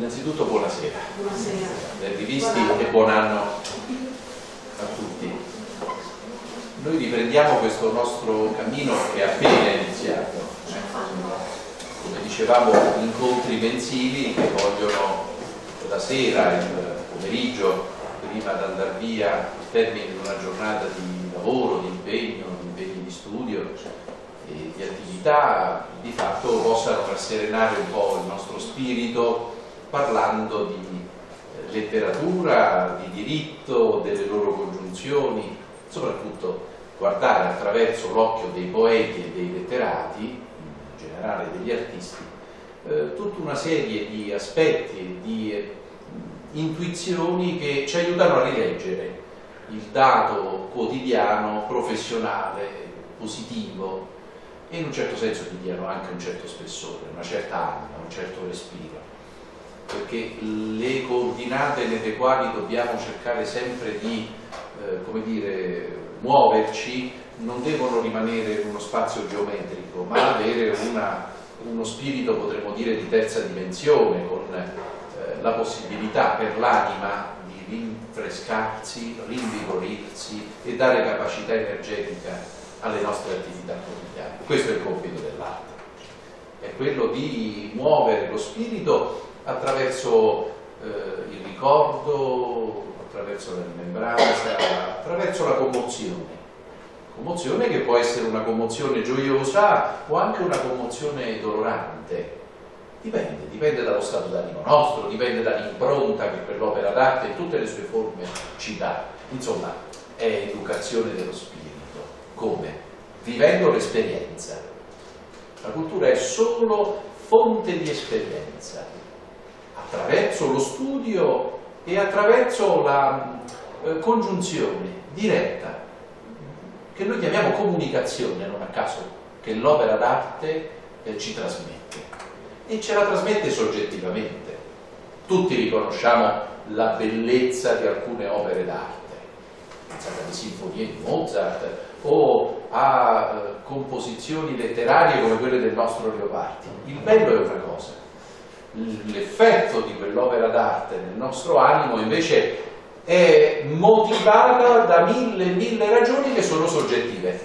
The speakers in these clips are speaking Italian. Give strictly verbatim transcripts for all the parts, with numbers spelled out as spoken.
Innanzitutto buonasera. Buonasera. Ben rivisti e buon anno a tutti. Noi riprendiamo questo nostro cammino che è appena iniziato. Come dicevamo, incontri mensili che vogliono la sera, il pomeriggio, prima di andare via al termine di una giornata di lavoro, di impegno, di impegni di studio e di attività, di fatto possano rasserenare un po' il nostro spirito parlando di letteratura, di diritto, delle loro congiunzioni, soprattutto guardare attraverso l'occhio dei poeti e dei letterati, in generale degli artisti, eh, tutta una serie di aspetti, di eh, intuizioni che ci aiutano a rileggere il dato quotidiano, professionale, positivo e in un certo senso che diano anche un certo spessore, una certa anima, un certo respiro. Perché le coordinate nelle quali dobbiamo cercare sempre di eh, come dire, muoverci non devono rimanere in uno spazio geometrico, ma avere una, uno spirito, potremmo dire, di terza dimensione, con eh, la possibilità per l'anima di rinfrescarsi, rinvigorirsi e dare capacità energetica alle nostre attività quotidiane. Questo è il compito dell'arte, è quello di muovere lo spirito attraverso eh, il ricordo, attraverso la rimembranza, attraverso la commozione. Commozione che può essere una commozione gioiosa o anche una commozione dolorante. Dipende, dipende dallo stato d'animo nostro, dipende dall'impronta che quell'opera d'arte in tutte le sue forme ci dà. Insomma, è educazione dello spirito. Come? Vivendo l'esperienza. La cultura è solo fonte di esperienza, attraverso lo studio e attraverso la eh, congiunzione diretta, che noi chiamiamo comunicazione, non a caso, che l'opera d'arte eh, ci trasmette, e ce la trasmette soggettivamente. Tutti riconosciamo la bellezza di alcune opere d'arte, pensate alle sinfonie di Mozart o a eh, composizioni letterarie come quelle del nostro Leopardi. Il bello è una cosa, l'effetto di quell'opera d'arte nel nostro animo invece è motivata da mille e mille ragioni che sono soggettive,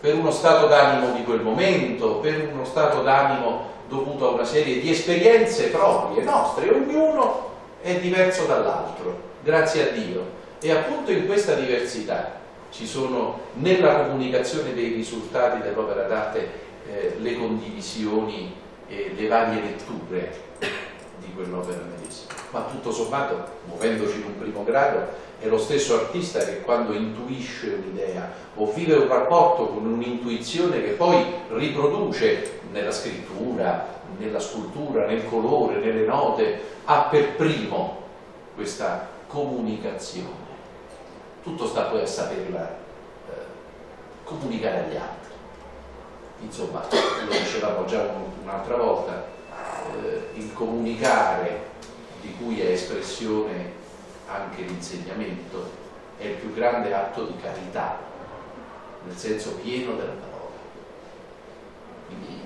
per uno stato d'animo di quel momento, per uno stato d'animo dovuto a una serie di esperienze proprie, nostre, ognuno è diverso dall'altro, grazie a Dio. E appunto in questa diversità ci sono, nella comunicazione dei risultati dell'opera d'arte, eh, le condivisioni e le varie letture di quell'opera medesima. Ma tutto sommato, muovendoci in un primo grado, è lo stesso artista che quando intuisce un'idea o vive un rapporto con un'intuizione che poi riproduce nella scrittura, nella scultura, nel colore, nelle note, ha per primo questa comunicazione. Tutto sta poi a saperla eh, comunicare agli altri. Insomma, lo dicevamo già un'altra volta, eh, il comunicare, di cui è espressione anche l'insegnamento, è il più grande atto di carità, nel senso pieno della parola. Quindi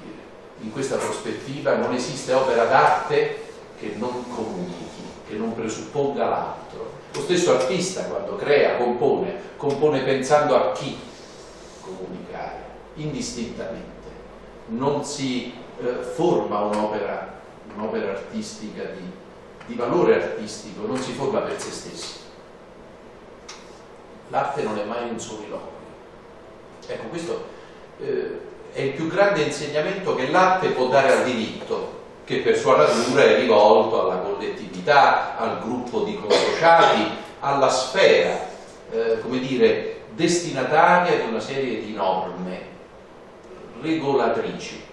in questa prospettiva non esiste opera d'arte che non comunichi, che non presupponga l'altro. Lo stesso artista quando crea, compone, compone pensando a chi comunicare, indistintamente. Non si eh, forma un'opera un'opera artistica di, di valore artistico, non si forma per se stessi. L'arte non è mai un soliloquio. Ecco, questo eh, è il più grande insegnamento che l'arte può dare al diritto, che per sua natura è rivolto alla collettività, al gruppo di consociati, alla sfera, eh, come dire, destinataria di una serie di norme regolatrici.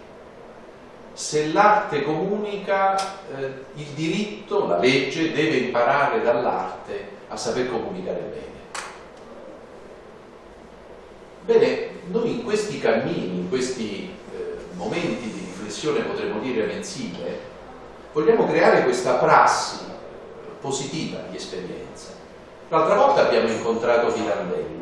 Se l'arte comunica, eh, il diritto, la legge, deve imparare dall'arte a saper comunicare bene. Bene, noi in questi cammini, in questi eh, momenti di riflessione, potremmo dire mensile, vogliamo creare questa prassi positiva di esperienza. L'altra volta abbiamo incontrato Pirandello.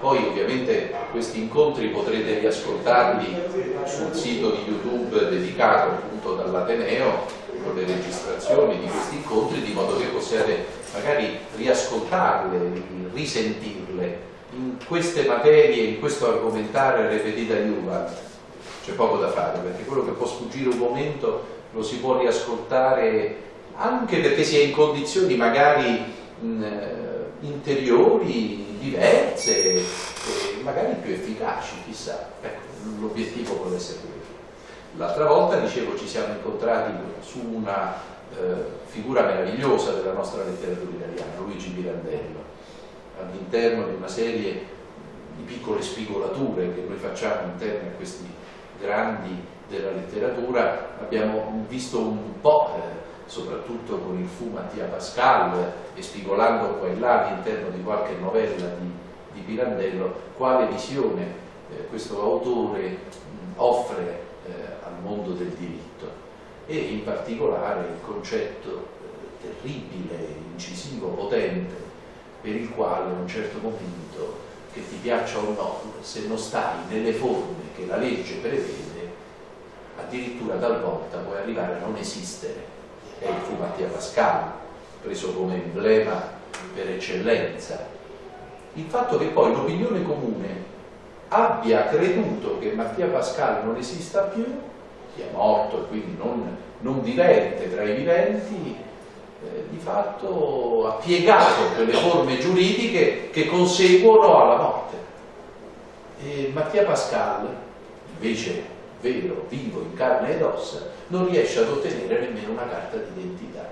Poi ovviamente questi incontri potrete riascoltarli sul sito di YouTube dedicato appunto dall'Ateneo, con le registrazioni di questi incontri, di modo che possiate magari riascoltarle, risentirle. In queste materie, in questo argomentare repetita iuva, c'è poco da fare, perché quello che può sfuggire un momento lo si può riascoltare, anche perché si è in condizioni magari mh, interiori, diverse, e magari più efficaci, chissà. Ecco, l'obiettivo vuole essere quello. L'altra volta, dicevo, ci siamo incontrati su una eh, figura meravigliosa della nostra letteratura italiana, Luigi Pirandello, all'interno di una serie di piccole spigolature che noi facciamo all'interno di questi grandi della letteratura. Abbiamo visto un po', eh, soprattutto con il fu Mattia Pascal e spigolando qua e là all'interno di qualche novella di, di Pirandello, quale visione eh, questo autore mh, offre eh, al mondo del diritto, e in particolare il concetto eh, terribile, incisivo, potente, per il quale un certo momento, che ti piaccia o no, se non stai nelle forme che la legge prevede, addirittura talvolta puoi arrivare a non esistere. È il fu Mattia Pascal, preso come emblema per eccellenza. Il fatto che poi l'opinione comune abbia creduto che Mattia Pascal non esista più, sia morto e quindi non, non vivente tra i viventi, Eh, di fatto ha piegato quelle forme giuridiche che conseguono alla morte. E Mattia Pascal, invece vero, vivo, in carne ed ossa, non riesce ad ottenere nemmeno una carta d'identità.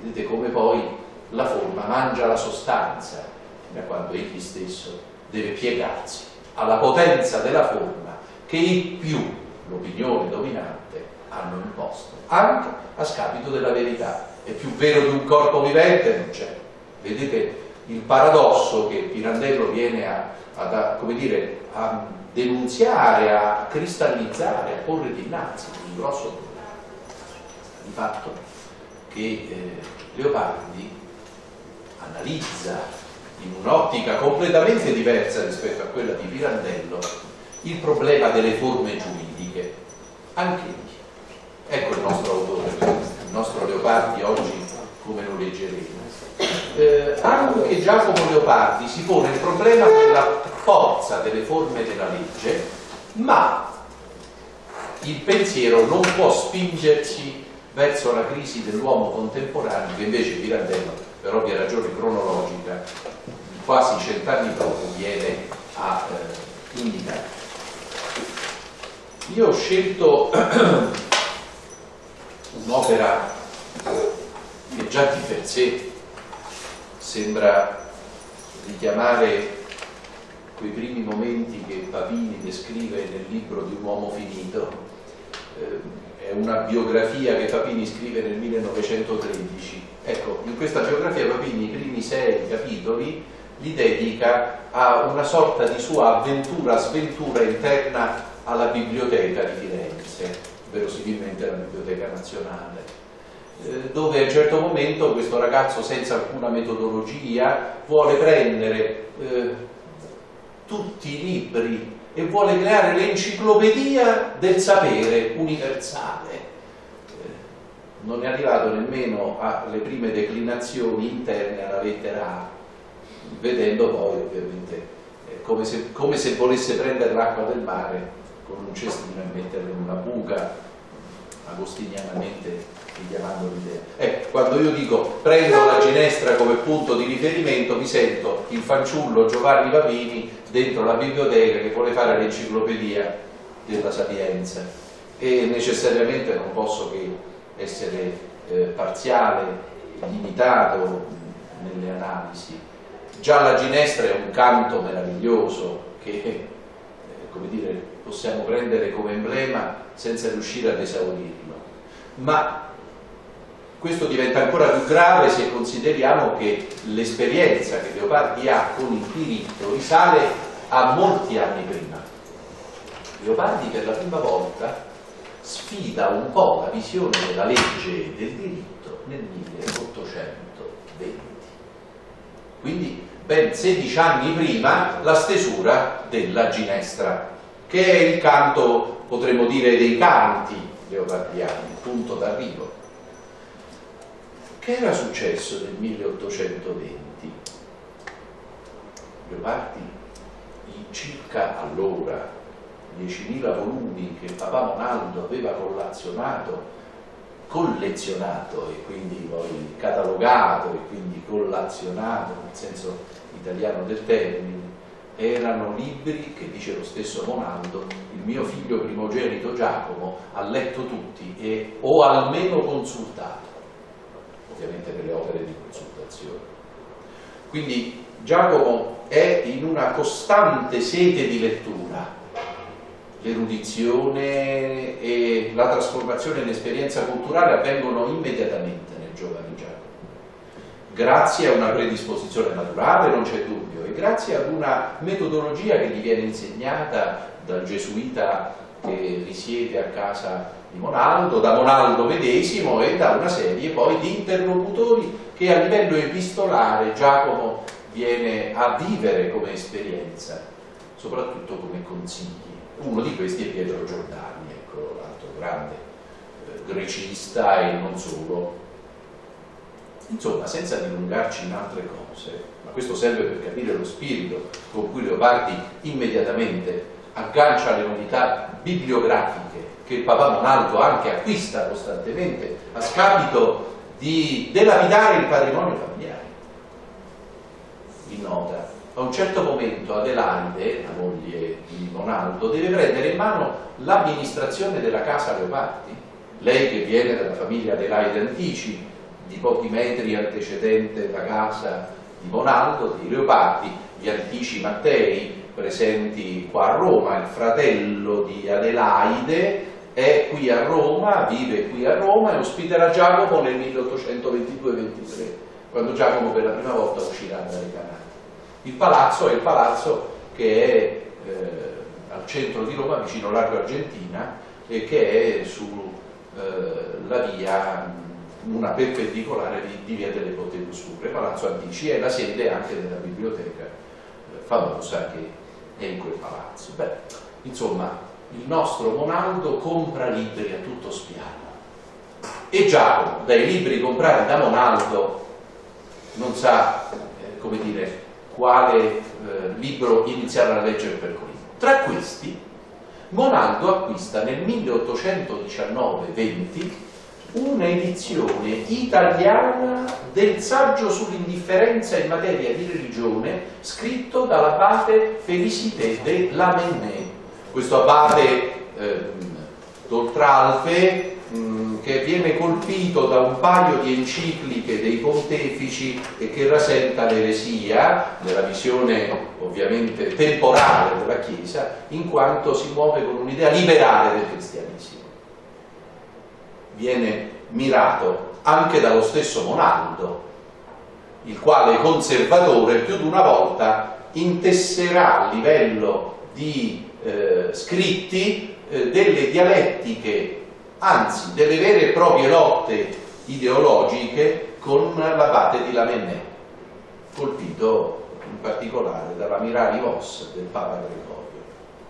Vedete come poi la forma mangia la sostanza, fino a quando egli stesso deve piegarsi alla potenza della forma che in più l'opinione dominante hanno imposto, anche a scapito della verità. È più vero di un corpo vivente? Non c'è. Vedete il paradosso che Pirandello viene a, a, come dire, a denunziare, a cristallizzare, a porre dinanzi, un grosso problema. Il fatto che eh, Leopardi analizza in un'ottica completamente diversa rispetto a quella di Pirandello il problema delle forme giuridiche, anche. Ecco il nostro autore, il nostro Leopardi oggi come lo leggeremo. Eh, anche Giacomo Leopardi si pone il problema della forza delle forme della legge, ma il pensiero non può spingerci verso la crisi dell'uomo contemporaneo, che invece Pirandello, per ovvia ragione cronologica, quasi cent'anni dopo viene a eh, indicare. Io ho scelto un'opera che già di per sé sembra richiamare quei primi momenti che Papini descrive nel libro di Un uomo finito. È una biografia che Papini scrive nel millenovecentotredici. Ecco, in questa biografia Papini i primi sei capitoli li dedica a una sorta di sua avventura, sventura interna alla biblioteca di Firenze, verosimilmente alla Biblioteca Nazionale, eh, dove a un certo momento questo ragazzo senza alcuna metodologia vuole prendere eh, tutti i libri e vuole creare l'enciclopedia del sapere universale. Eh, non è arrivato nemmeno alle prime declinazioni interne alla lettera A, vedendo poi ovviamente eh, come, se, come se volesse prendere l'acqua del mare con un cestino e metterlo in una buca, agostinianamente richiamando l'idea. Ecco, quando io dico prendo la Ginestra come punto di riferimento, mi sento il fanciullo Giovanni Papini dentro la biblioteca che vuole fare l'enciclopedia della sapienza, e necessariamente non posso che essere eh, parziale, limitato nelle analisi. Già la Ginestra è un canto meraviglioso che, eh, come dire, possiamo prendere come emblema senza riuscire ad esaurirlo, ma questo diventa ancora più grave se consideriamo che l'esperienza che Leopardi ha con il diritto risale a molti anni prima. Leopardi per la prima volta sfida un po' la visione della legge e del diritto nel milleottocentoventi, quindi ben sedici anni prima la stesura della Ginestra, che è il canto, potremmo dire, dei canti. leopardiani, punto d'arrivo. Che era successo nel milleottocentoventi? Leopardi, i circa allora diecimila volumi che papà Monaldo aveva collazionato, collezionato e quindi poi catalogato e quindi collazionato nel senso italiano del termine, erano libri che, dice lo stesso Monaldo, il mio figlio primogenito Giacomo ha letto tutti e o almeno consultato, ovviamente per le opere di consultazione. Quindi Giacomo è in una costante sete di lettura. L'erudizione e la trasformazione in esperienza culturale avvengono immediatamente nel giovane Giacomo, grazie a una predisposizione naturale, non c'è dubbio, e grazie ad una metodologia che gli viene insegnata dal gesuita che risiede a casa di Monaldo, da Monaldo medesimo e da una serie poi di interlocutori che a livello epistolare Giacomo viene a vivere come esperienza, soprattutto come consigli. Uno di questi è Pietro Giordani, ecco, l'altro grande eh, grecista e non solo. Insomma, senza dilungarci in altre cose, ma questo serve per capire lo spirito con cui Leopardi immediatamente aggancia le novità bibliografiche che il papà Monaldo anche acquista costantemente a scapito di dilapidare il patrimonio familiare. Vi nota. A un certo momento Adelaide, la moglie di Monaldo, deve prendere in mano l'amministrazione della casa Leopardi, lei che viene dalla famiglia Adelaide Antici, di pochi metri antecedente la casa di Monaldo, di Leopardi, gli Antici Mattei, presenti qua a Roma. Il fratello di Adelaide è qui a Roma, vive qui a Roma e ospiterà Giacomo nel milleottocentoventidue ventitré, quando Giacomo per la prima volta uscirà dalle Canarie. Il palazzo è il palazzo che è eh, al centro di Roma, vicino Largo Argentina, e che è sulla eh, via, una perpendicolare di, di via delle Bottene Oscure. Palazzo Antici è la sede anche della biblioteca eh, famosa che è in quel palazzo. Beh, insomma, il nostro Monaldo compra libri a tutto spiano. E già dai libri comprati da Monaldo non sa, eh, come dire, quale eh, libro iniziare a leggere per primo. Tra questi, Monaldo acquista nel milleottocentodiciannove venti un'edizione italiana del saggio sull'indifferenza in materia di religione scritto dall'abate Félicité de Lamennais, questo abate eh, d'Oltralfe che viene colpito da un paio di encicliche dei pontefici e che rasenta l'eresia nella visione ovviamente temporale della Chiesa, in quanto si muove con un'idea liberale del cristianesimo. Viene mirato anche dallo stesso Monaldo, il quale conservatore più di una volta intesserà a livello di eh, scritti eh, delle dialettiche, anzi delle vere e proprie lotte ideologiche con l'abate di Lamennais, colpito in particolare dalla Mirari-Vos del Papa Gregorio.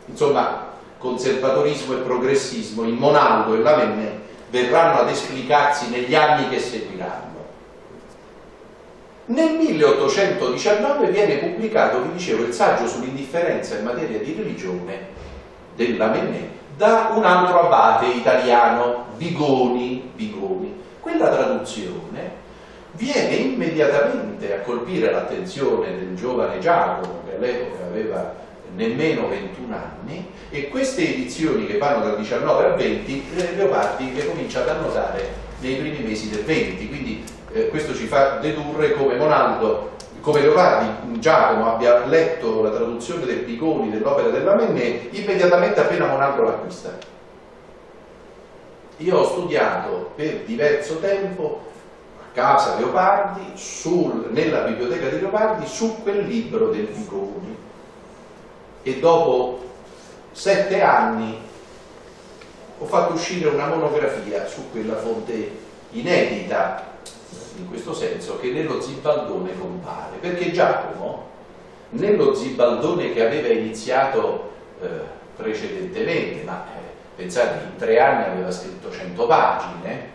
Insomma, conservatorismo e progressismo in Monaldo e Lamennais verranno ad esplicarsi negli anni che seguiranno. Nel milleottocentodiciannove viene pubblicato, vi dicevo, il saggio sull'indifferenza in materia di religione del Lamennais, da un altro abate italiano, Vigoni, Vigoni. Quella traduzione viene immediatamente a colpire l'attenzione del giovane Giacomo, che all'epoca aveva nemmeno ventuno anni, e queste edizioni che vanno dal diciannove al venti, Leopardi le comincia ad annotare nei primi mesi del venti, quindi eh, questo ci fa dedurre come Monaldo, come Leopardi, Giacomo abbia letto la traduzione del Picconi dell'opera del Lamennais immediatamente appena Monaldo l'acquista. Io ho studiato per diverso tempo a casa Leopardi, sul, nella biblioteca di Leopardi, su quel libro del Picconi, e dopo sette anni ho fatto uscire una monografia su quella fonte inedita, in questo senso che nello Zibaldone compare, perché Giacomo nello Zibaldone che aveva iniziato eh, precedentemente, ma eh, pensate che in tre anni aveva scritto cento pagine.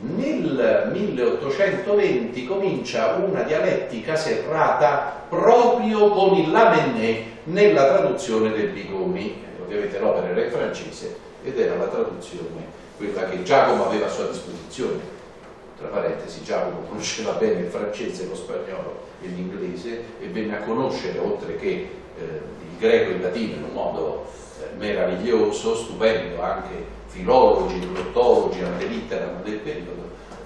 Nel milleottocentoventi comincia una dialettica serrata proprio con il Lamennais nella traduzione del Vigoni. Ovviamente l'opera era in francese ed era la traduzione quella che Giacomo aveva a sua disposizione. Tra parentesi, Giacomo conosceva bene il francese, lo spagnolo e l'inglese e venne a conoscere, oltre che eh, il greco e il latino, in un modo eh, meraviglioso, stupendo, anche filologi, glottologi, ante litteram del periodo,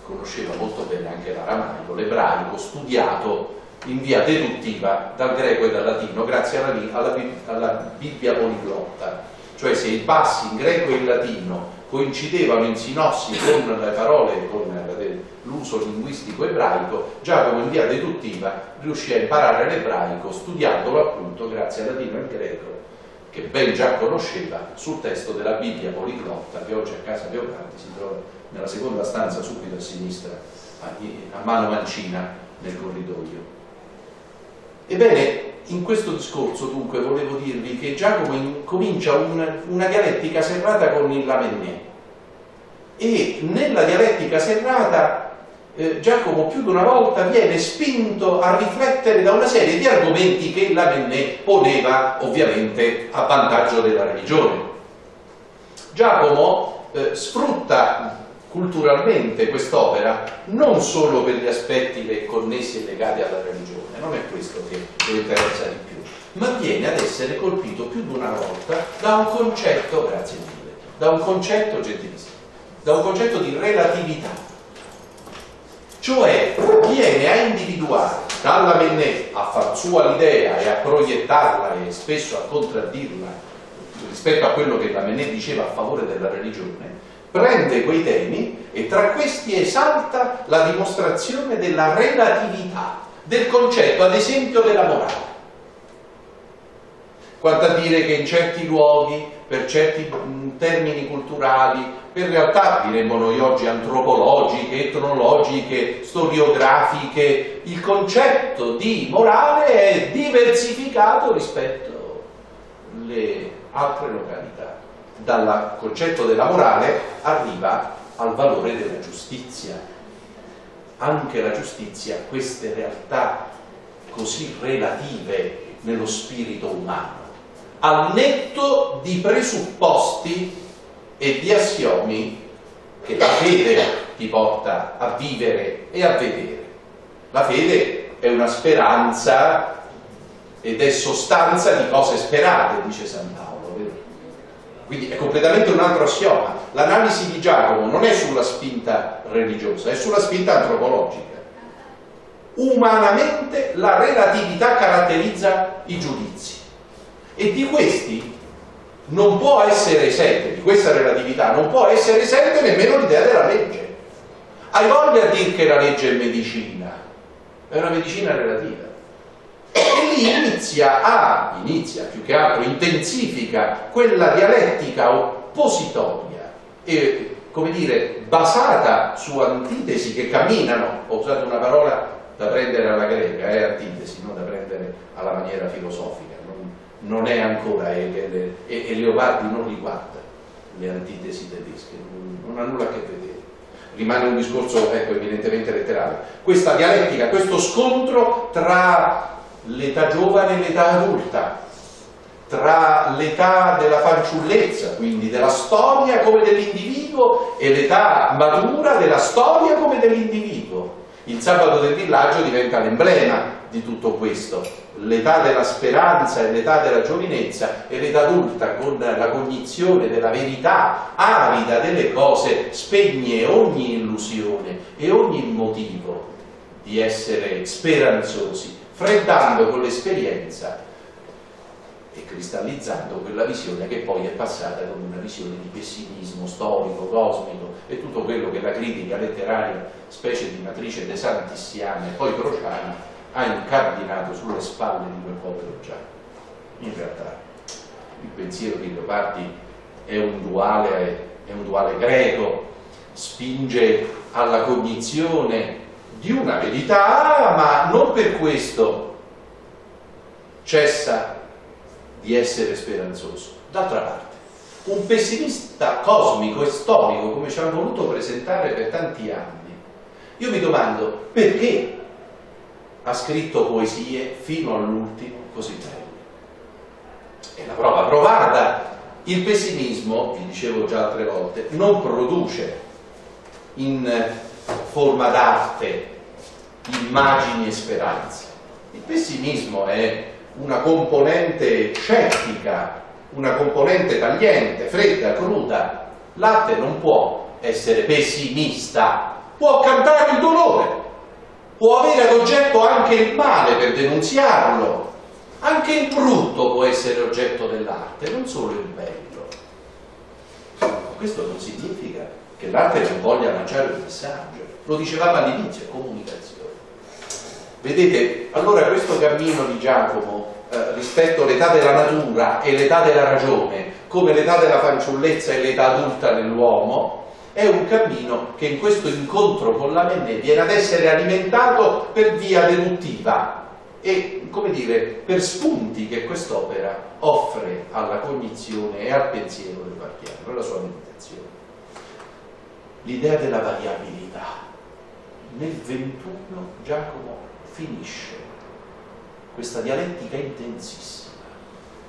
conosceva molto bene anche l'aramaico, l'ebraico, studiato in via deduttiva dal greco e dal latino grazie alla, alla, alla Bibbia Poliglotta. Cioè, se i passi in greco e in latino coincidevano in sinossi con le parole, con l'uso linguistico ebraico, Giacomo in via deduttiva riuscì a imparare l'ebraico studiandolo appunto grazie al latino e al greco che ben già conosceva sul testo della Bibbia Poliglotta che oggi a casa Leopardi si trova nella seconda stanza subito a sinistra, a mano mancina nel corridoio. Ebbene, in questo discorso dunque volevo dirvi che Giacomo comincia un, una dialettica serrata con il Lamennais e nella dialettica serrata eh, Giacomo più di una volta viene spinto a riflettere da una serie di argomenti che il Lamennais poneva ovviamente a vantaggio della religione. Giacomo eh, sfrutta culturalmente quest'opera non solo per gli aspetti connessi e legati alla religione, non è questo che lo interessa di più, ma viene ad essere colpito più di una volta da un concetto, grazie mille, da un concetto gentilissimo, da un concetto di relatività, cioè viene a individuare dalla Lamennais a far sua l'idea e a proiettarla e spesso a contraddirla rispetto a quello che la Lamennais diceva a favore della religione. Prende quei temi e tra questi esalta la dimostrazione della relatività, del concetto ad esempio della morale. Quanto a dire che in certi luoghi, per certi termini culturali, per realtà diremmo noi oggi antropologiche, etnologiche, storiografiche, il concetto di morale è diversificato rispetto alle altre località. Dal concetto della morale arriva al valore della giustizia. Anche la giustizia, queste realtà così relative nello spirito umano, al netto di presupposti e di assiomi che la fede ti porta a vivere e a vedere. La fede è una speranza ed è sostanza di cose sperate, dice San Paolo. Quindi è completamente un altro assioma. L'analisi di Giacomo non è sulla spinta religiosa, è sulla spinta antropologica. Umanamente la relatività caratterizza i giudizi e di questi non può essere esente, di questa relatività non può essere esente nemmeno l'idea della legge. Hai voglia a dire che la legge è medicina, è una medicina relativa. E lì inizia a, inizia più che altro, intensifica quella dialettica oppositoria e, come dire, basata su antitesi che camminano, ho usato una parola da prendere alla greca, è eh, antitesi, non da prendere alla maniera filosofica, non, non è ancora, e Leopardi non riguarda le antitesi tedesche, non, non ha nulla a che vedere. Rimane un discorso ecco, evidentemente letterale. Questa dialettica, questo scontro tra l'età giovane e l'età adulta, tra l'età della fanciullezza, quindi della storia come dell'individuo, e l'età matura della storia come dell'individuo. Il sabato del villaggio diventa l'emblema di tutto questo, l'età della speranza e l'età della giovinezza e l'età adulta con la cognizione della verità arida delle cose spegne ogni illusione e ogni motivo di essere speranzosi, freddando con l'esperienza e cristallizzando quella visione che poi è passata come una visione di pessimismo storico, cosmico e tutto quello che la critica letteraria, specie di matrice de Santissiana e poi crociana, ha incardinato sulle spalle di quel popolo già. In realtà il pensiero di Leopardi è un duale, è un duale greco, spinge alla cognizione di una verità, ma non per questo cessa di essere speranzoso. D'altra parte, un pessimista cosmico e storico come ci hanno voluto presentare per tanti anni. Io mi domando perché ha scritto poesie fino all'ultimo così belle. E la prova provata, il pessimismo, vi dicevo già altre volte, non produce in forma d'arte immagini e speranze. Il pessimismo è una componente scettica, una componente tagliente, fredda, cruda. L'arte non può essere pessimista, può cantare il dolore, può avere ad oggetto anche il male per denunziarlo. Anche il brutto può essere oggetto dell'arte, non solo il bello. Ma questo non significa che l'arte non voglia lanciare un messaggio. Lo dicevamo all'inizio, è comunicazione. Vedete, allora questo cammino di Giacomo eh, rispetto all'età della natura e l'età della ragione, come l'età della fanciullezza e l'età adulta dell'uomo, è un cammino che in questo incontro con Lamennais viene ad essere alimentato per via deduttiva e, come dire, per spunti che quest'opera offre alla cognizione e al pensiero del Marchiano, alla sua meditazione. L'idea della variabilità. Nel ventuno Giacomo finisce questa dialettica intensissima.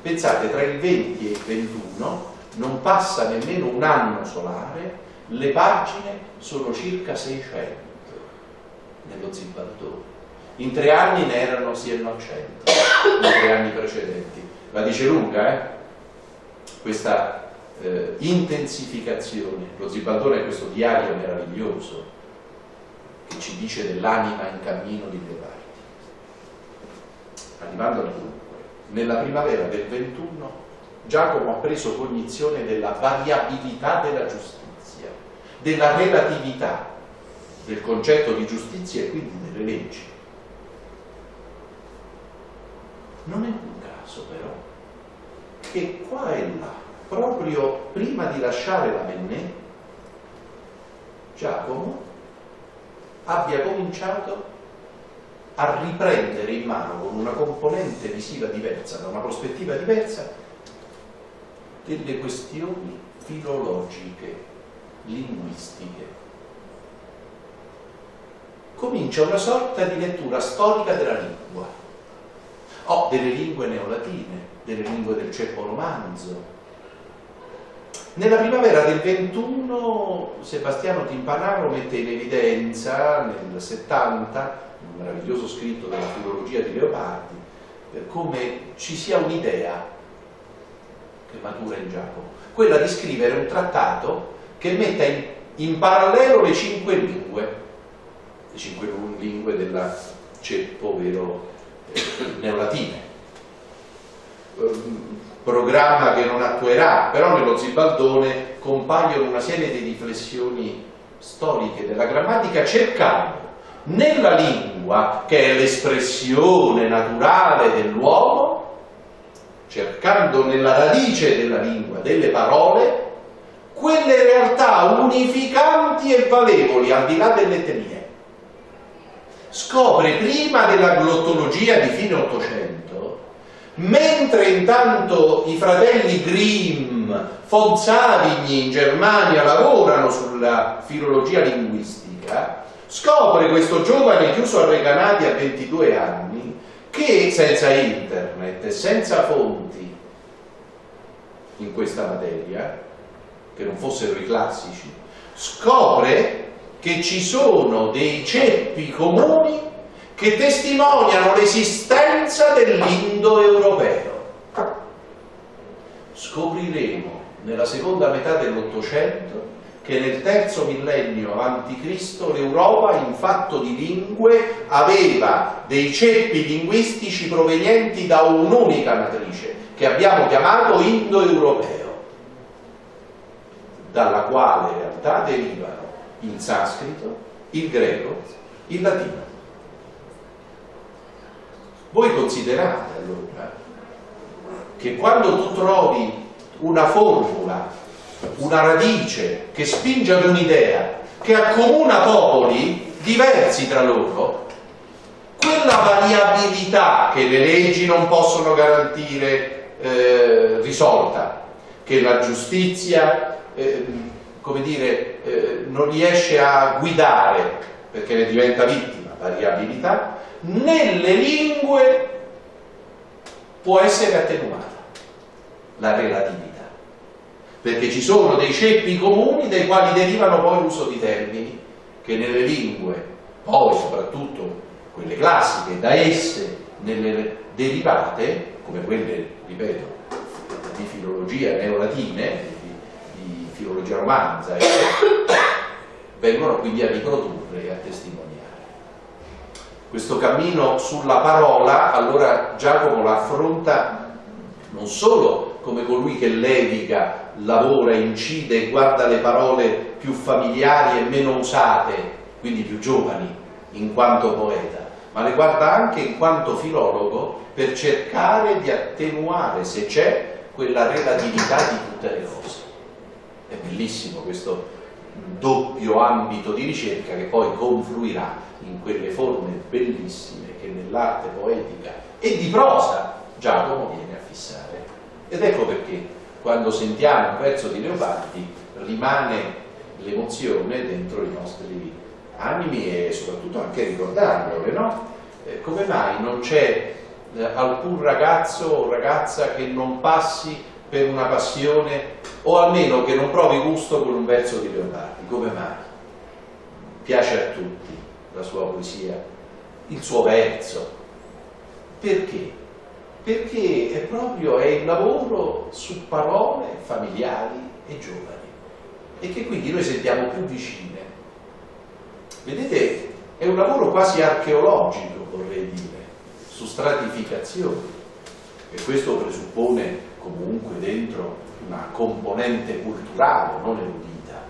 Pensate, tra il venti e il ventuno non passa nemmeno un anno solare, le pagine sono circa seicento nello Zibaldone. In tre anni ne erano sì e non cento, nei tre anni precedenti. La dice lunga, eh? Questa eh, intensificazione. Lo Zibaldone è questo diario meraviglioso che ci dice dell'anima in cammino di Leopardi. Arrivando dunque, nella primavera del ventuno, Giacomo ha preso cognizione della variabilità della giustizia, della relatività del concetto di giustizia e quindi delle leggi. Non è un caso però che qua e là, proprio prima di lasciare Lamennais, Giacomo abbia cominciato a riprendere in mano con una componente visiva diversa, da una prospettiva diversa, delle questioni filologiche, linguistiche. Comincia una sorta di lettura storica della lingua. Oh, delle lingue neolatine, delle lingue del ceppo romanzo. Nella primavera del ventuno Sebastiano Timpanaro mette in evidenza nel settanta, un meraviglioso scritto della filologia di Leopardi, come ci sia un'idea che matura in Giacomo, quella di scrivere un trattato che metta in, in parallelo le cinque lingue, le cinque lingue del ceppo vero neolatine. Um, programma che non attuerà, però nello Zibaldone compaiono una serie di riflessioni storiche della grammatica, cercando nella lingua, che è l'espressione naturale dell'uomo, cercando nella radice della lingua, delle parole, quelle realtà unificanti e valevoli al di là dell'etnia. Scopre prima della glottologia di fine Ottocento, mentre intanto i fratelli Grimm, von Savigny in Germania lavorano sulla filologia linguistica, scopre questo giovane chiuso a Recanati a ventidue anni che senza internet e senza fonti in questa materia, che non fossero i classici, scopre che ci sono dei ceppi comuni che testimoniano l'esistenza dell'Indo-europeo. Scopriremo nella seconda metà dell'Ottocento che nel terzo millennio avanti Cristo l'Europa in fatto di lingue aveva dei ceppi linguistici provenienti da un'unica matrice che abbiamo chiamato Indo-europeo, dalla quale in realtà derivano il sanscrito, il greco, il latino. Voi considerate allora che quando tu trovi una formula, una radice che spinge ad un'idea, che accomuna popoli diversi tra loro, quella variabilità che le leggi non possono garantire eh, risolta, che la giustizia eh, come dire, eh, non riesce a guidare, perché ne diventa vittima, variabilità, nelle lingue può essere attenuata la relatività, perché ci sono dei ceppi comuni dai quali derivano poi l'uso di termini che nelle lingue, poi soprattutto quelle classiche, da esse nelle derivate, come quelle, ripeto, di filologia neolatine, di, di filologia romanza, eh, vengono quindi a riprodurre e a testimoniare. Questo cammino sulla parola, allora Giacomo la affronta non solo come colui che leviga, lavora, incide, guarda le parole più familiari e meno usate, quindi più giovani, in quanto poeta, ma le guarda anche in quanto filologo per cercare di attenuare, se c'è, quella relatività di tutte le cose. È bellissimo questo doppio ambito di ricerca che poi confluirà in quelle forme bellissime che nell'arte poetica e di prosa Giacomo viene a fissare. Ed ecco perché quando sentiamo un pezzo di Leopardi rimane l'emozione dentro i nostri animi e soprattutto anche ricordarlo, no? Eh, come mai non c'è eh, alcun ragazzo o ragazza che non passi per una passione o almeno che non provi gusto con un verso di Leopardi? Come mai? Piace a tutti la sua poesia, il suo verso. Perché? Perché è proprio è il lavoro su parole familiari e giovani e che quindi noi sentiamo più vicine. Vedete, è un lavoro quasi archeologico, vorrei dire, su stratificazione, e questo presuppone comunque dentro una componente culturale, non erudita,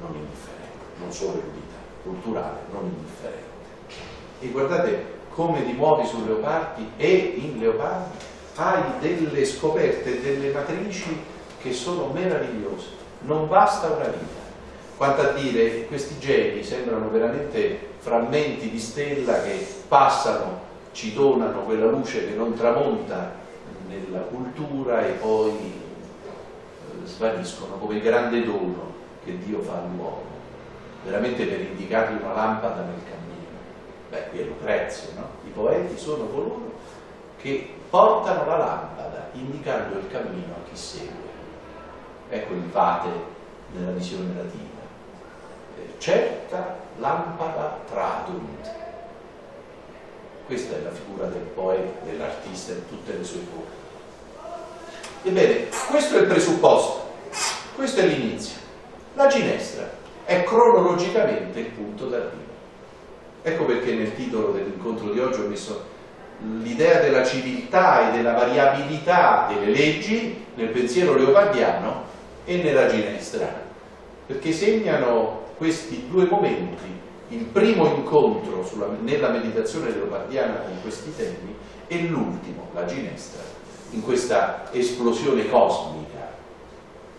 non indifferente, non solo erudita, culturale, non indifferente. E guardate come ti muovi su Leopardi e in Leopardi hai delle scoperte, delle matrici che sono meravigliose, non basta una vita. Quanto a dire, questi geni sembrano veramente frammenti di stella che passano, ci donano quella luce che non tramonta nella cultura e poi svaniscono come il grande dono che Dio fa all'uomo, veramente per indicargli una lampada nel cammino. Beh, qui è Lucrezio, no? I poeti sono coloro che portano la lampada indicando il cammino a chi segue. Ecco il vate nella visione latina. Certa lampada tradunt. Questa è la figura del poeta, dell'artista in tutte le sue forme. Ebbene, questo è il presupposto, questo è l'inizio. La Ginestra è cronologicamente il punto d'arrivo. Ecco perché nel titolo dell'incontro di oggi ho messo l'idea della civiltà e della variabilità delle leggi nel pensiero leopardiano e nella Ginestra, perché segnano questi due momenti, il primo incontro sulla, nella meditazione leopardiana con questi temi e l'ultimo, la Ginestra, in questa esplosione cosmica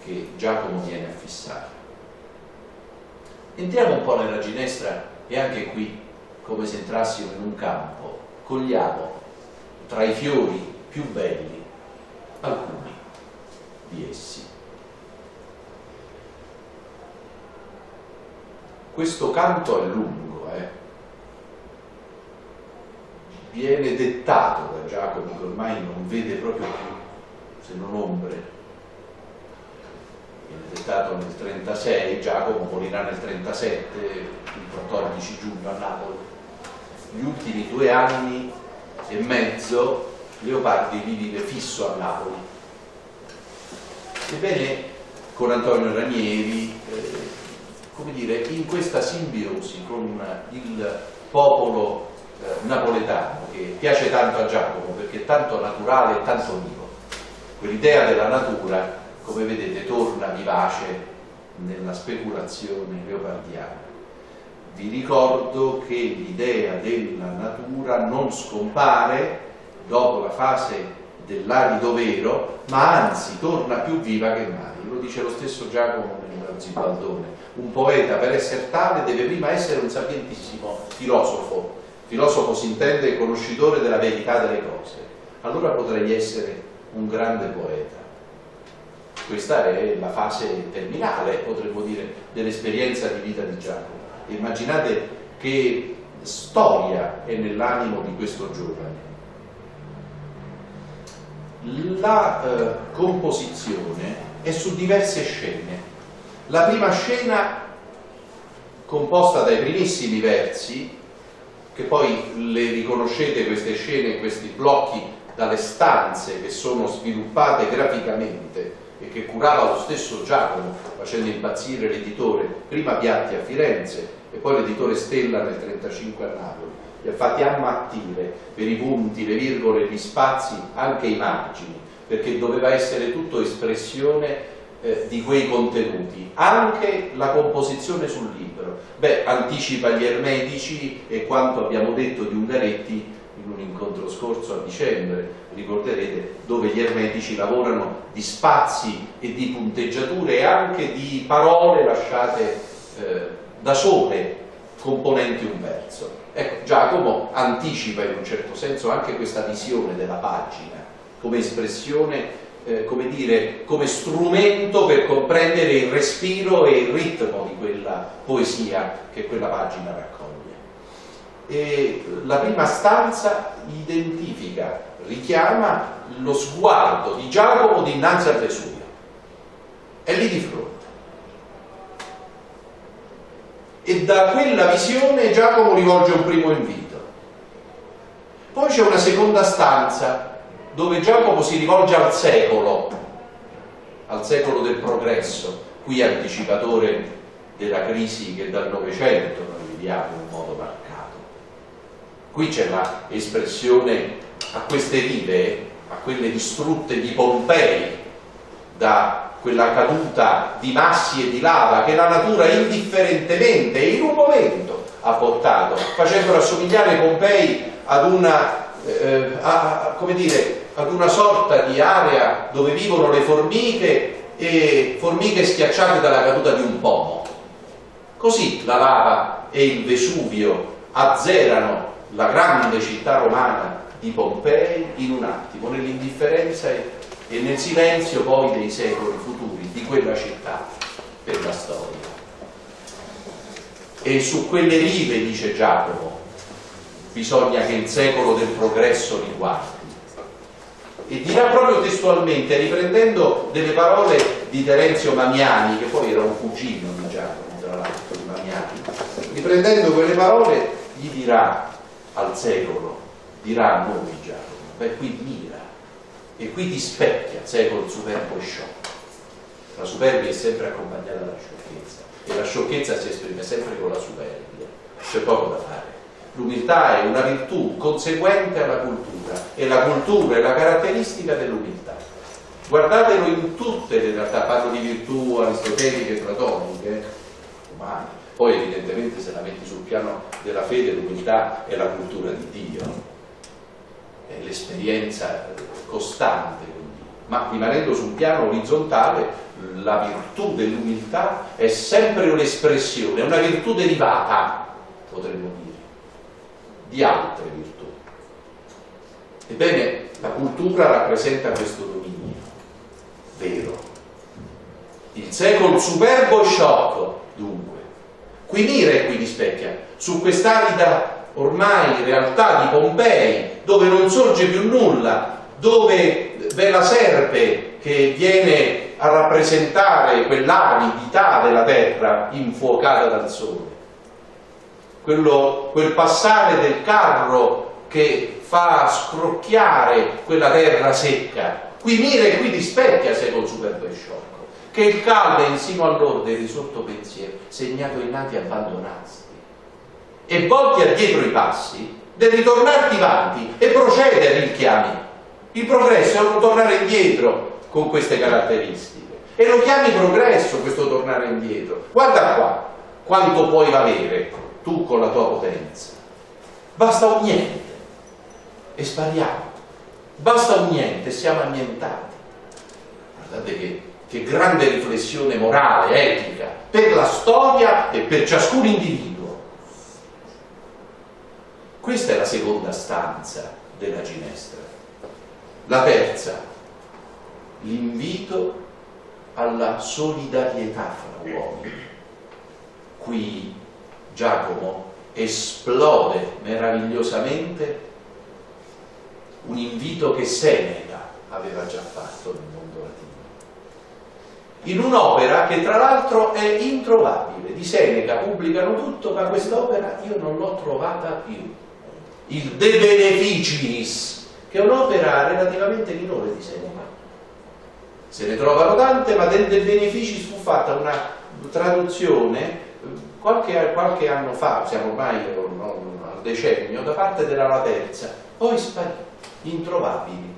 che Giacomo viene a fissare. Entriamo un po' nella Ginestra e anche qui come se entrassimo in un campo, cogliamo tra i fiori più belli alcuni di essi. Questo canto è lungo, eh? Viene dettato da Giacomo che ormai non vede proprio più, se non ombre. Viene dettato nel trentasei, Giacomo morirà nel trentasette, il quattordici giugno a Napoli. Gli ultimi due anni e mezzo Leopardi vive fisso a Napoli. Ebbene, con Antonio Ranieri, eh, come dire, in questa simbiosi con il popolo eh, napoletano, che piace tanto a Giacomo perché è tanto naturale e tanto vivo. Quell'idea della natura, come vedete, torna vivace nella speculazione leopardiana. Vi ricordo che l'idea della natura non scompare dopo la fase dell'arido vero, ma anzi torna più viva che mai. Lo dice lo stesso Giacomo nel Zibaldone. Un poeta, per essere tale, deve prima essere un sapientissimo filosofo. Filosofo si intende conoscitore della verità delle cose. Allora potrei essere un grande poeta. Questa è la fase terminale, potremmo dire, dell'esperienza di vita di Giacomo. Immaginate che storia è nell'animo di questo giovane. La eh, composizione è su diverse scene. La prima scena, composta dai primissimi versi, che poi le riconoscete queste scene, questi blocchi, dalle stanze che sono sviluppate graficamente e che curava lo stesso Giacomo, facendo impazzire l'editore, prima Piatti a Firenze e poi l'editore Stella nel millenovecentotrentacinque a Napoli, li ha fatti ammattire per i punti, le virgole, gli spazi, anche i margini, perché doveva essere tutto espressione eh, di quei contenuti, anche la composizione sul libro. Beh, anticipa gli ermetici e quanto abbiamo detto di Ungaretti in un incontro scorso a dicembre, ricorderete, dove gli ermetici lavorano di spazi e di punteggiature e anche di parole lasciate eh, da sole, componenti un verso. Ecco, Giacomo anticipa in un certo senso anche questa visione della pagina, come espressione, eh, come dire, come strumento per comprendere il respiro e il ritmo di quella poesia che quella pagina raccoglie. E la prima stanza identifica, richiama lo sguardo di Giacomo dinanzi al Vesuvio, è lì di fronte, e da quella visione Giacomo rivolge un primo invito. Poi c'è una seconda stanza dove Giacomo si rivolge al secolo, al secolo del progresso, qui anticipatore della crisi che dal Novecento noi vediamo in modo particolare. Qui c'è l'espressione a queste rive, a quelle distrutte di Pompei, da quella caduta di massi e di lava che la natura indifferentemente in un momento ha portato, facendo assomigliare Pompei ad una, eh, a, come dire, ad una sorta di area dove vivono le formiche, e formiche schiacciate dalla caduta di un pomo. Così la lava e il Vesuvio azzerano la grande città romana di Pompei in un attimo, nell'indifferenza e nel silenzio poi dei secoli futuri di quella città per la storia. E su quelle rive, dice Giacomo, bisogna che il secolo del progresso li guardi. E dirà proprio testualmente, riprendendo delle parole di Terenzio Mamiani, che poi era un cugino di Giacomo, tra l'altro, di Mamiani, riprendendo quelle parole gli dirà al secolo, dirà a noi Giacomo, beh, qui mira e qui ti specchia, secolo superbo e sciocco. La superbia è sempre accompagnata dalla sciocchezza e la sciocchezza si esprime sempre con la superbia, c'è poco da fare. L'umiltà è una virtù conseguente alla cultura e la cultura è la caratteristica dell'umiltà. Guardatelo in tutte le realtà, parlo di virtù aristoteliche e platoniche, umane. Poi evidentemente se la metti sul piano della fede, l'umiltà è la cultura di Dio, è l'esperienza costante con Dio. Ma rimanendo sul piano orizzontale, la virtù dell'umiltà è sempre un'espressione, è una virtù derivata, potremmo dire, di altre virtù. Ebbene, la cultura rappresenta questo dominio vero. Il secolo superbo e sciocco, dunque. Qui mira e qui rispecchia, su quest'arida ormai realtà di Pompei, dove non sorge più nulla, dove v'è la serpe che viene a rappresentare quell'aridità della terra infuocata dal sole, quello, quel passare del carro che fa scrocchiare quella terra secca. Qui mira e qui rispecchia, se col superbo e sciocco, che il caldo in sino all'orde e risorto pensiero, segnato innanti abbandonasti, e volti addietro i passi, del ritornarti avanti e procedere il chiami. Il progresso è un tornare indietro con queste caratteristiche, e lo chiami progresso questo tornare indietro. Guarda qua quanto puoi valere tu con la tua potenza, basta un niente e spariamo, basta un niente e siamo annientati. Guardate che Che grande riflessione morale, etica, per la storia e per ciascun individuo. Questa è la seconda stanza della Ginestra. La terza, l'invito alla solidarietà fra uomini. Qui Giacomo esplode meravigliosamente un invito che Seneca aveva già fatto nel mondo latino, in un'opera che tra l'altro è introvabile. Di Seneca pubblicano tutto, ma quest'opera io non l'ho trovata più. Il De Beneficis, che è un'opera relativamente minore di Seneca. Se ne trovano tante, ma del De Beneficis fu fatta una traduzione qualche, qualche anno fa, siamo ormai al decennio, da parte della La Terza, poi sparì, introvabili.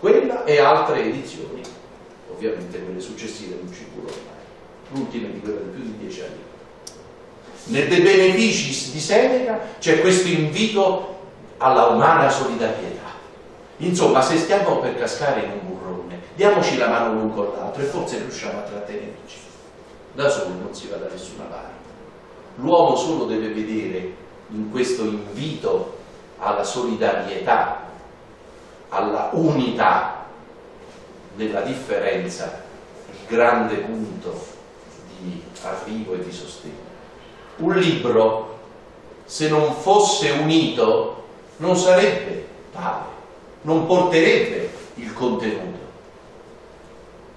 Quella e altre edizioni, ovviamente quelle successive non ci furono mai, l'ultima di quella di più di dieci anni. Nel De Beneficis di Seneca c'è questo invito alla umana solidarietà. Insomma, se stiamo per cascare in un burrone, diamoci la mano l'un con l'altro e forse riusciamo a trattenerci. Da solo non si va da nessuna parte. L'uomo solo deve vedere in questo invito alla solidarietà, alla unità nella differenza, il grande punto di arrivo e di sostegno. Un libro, se non fosse unito, non sarebbe tale, non porterebbe il contenuto.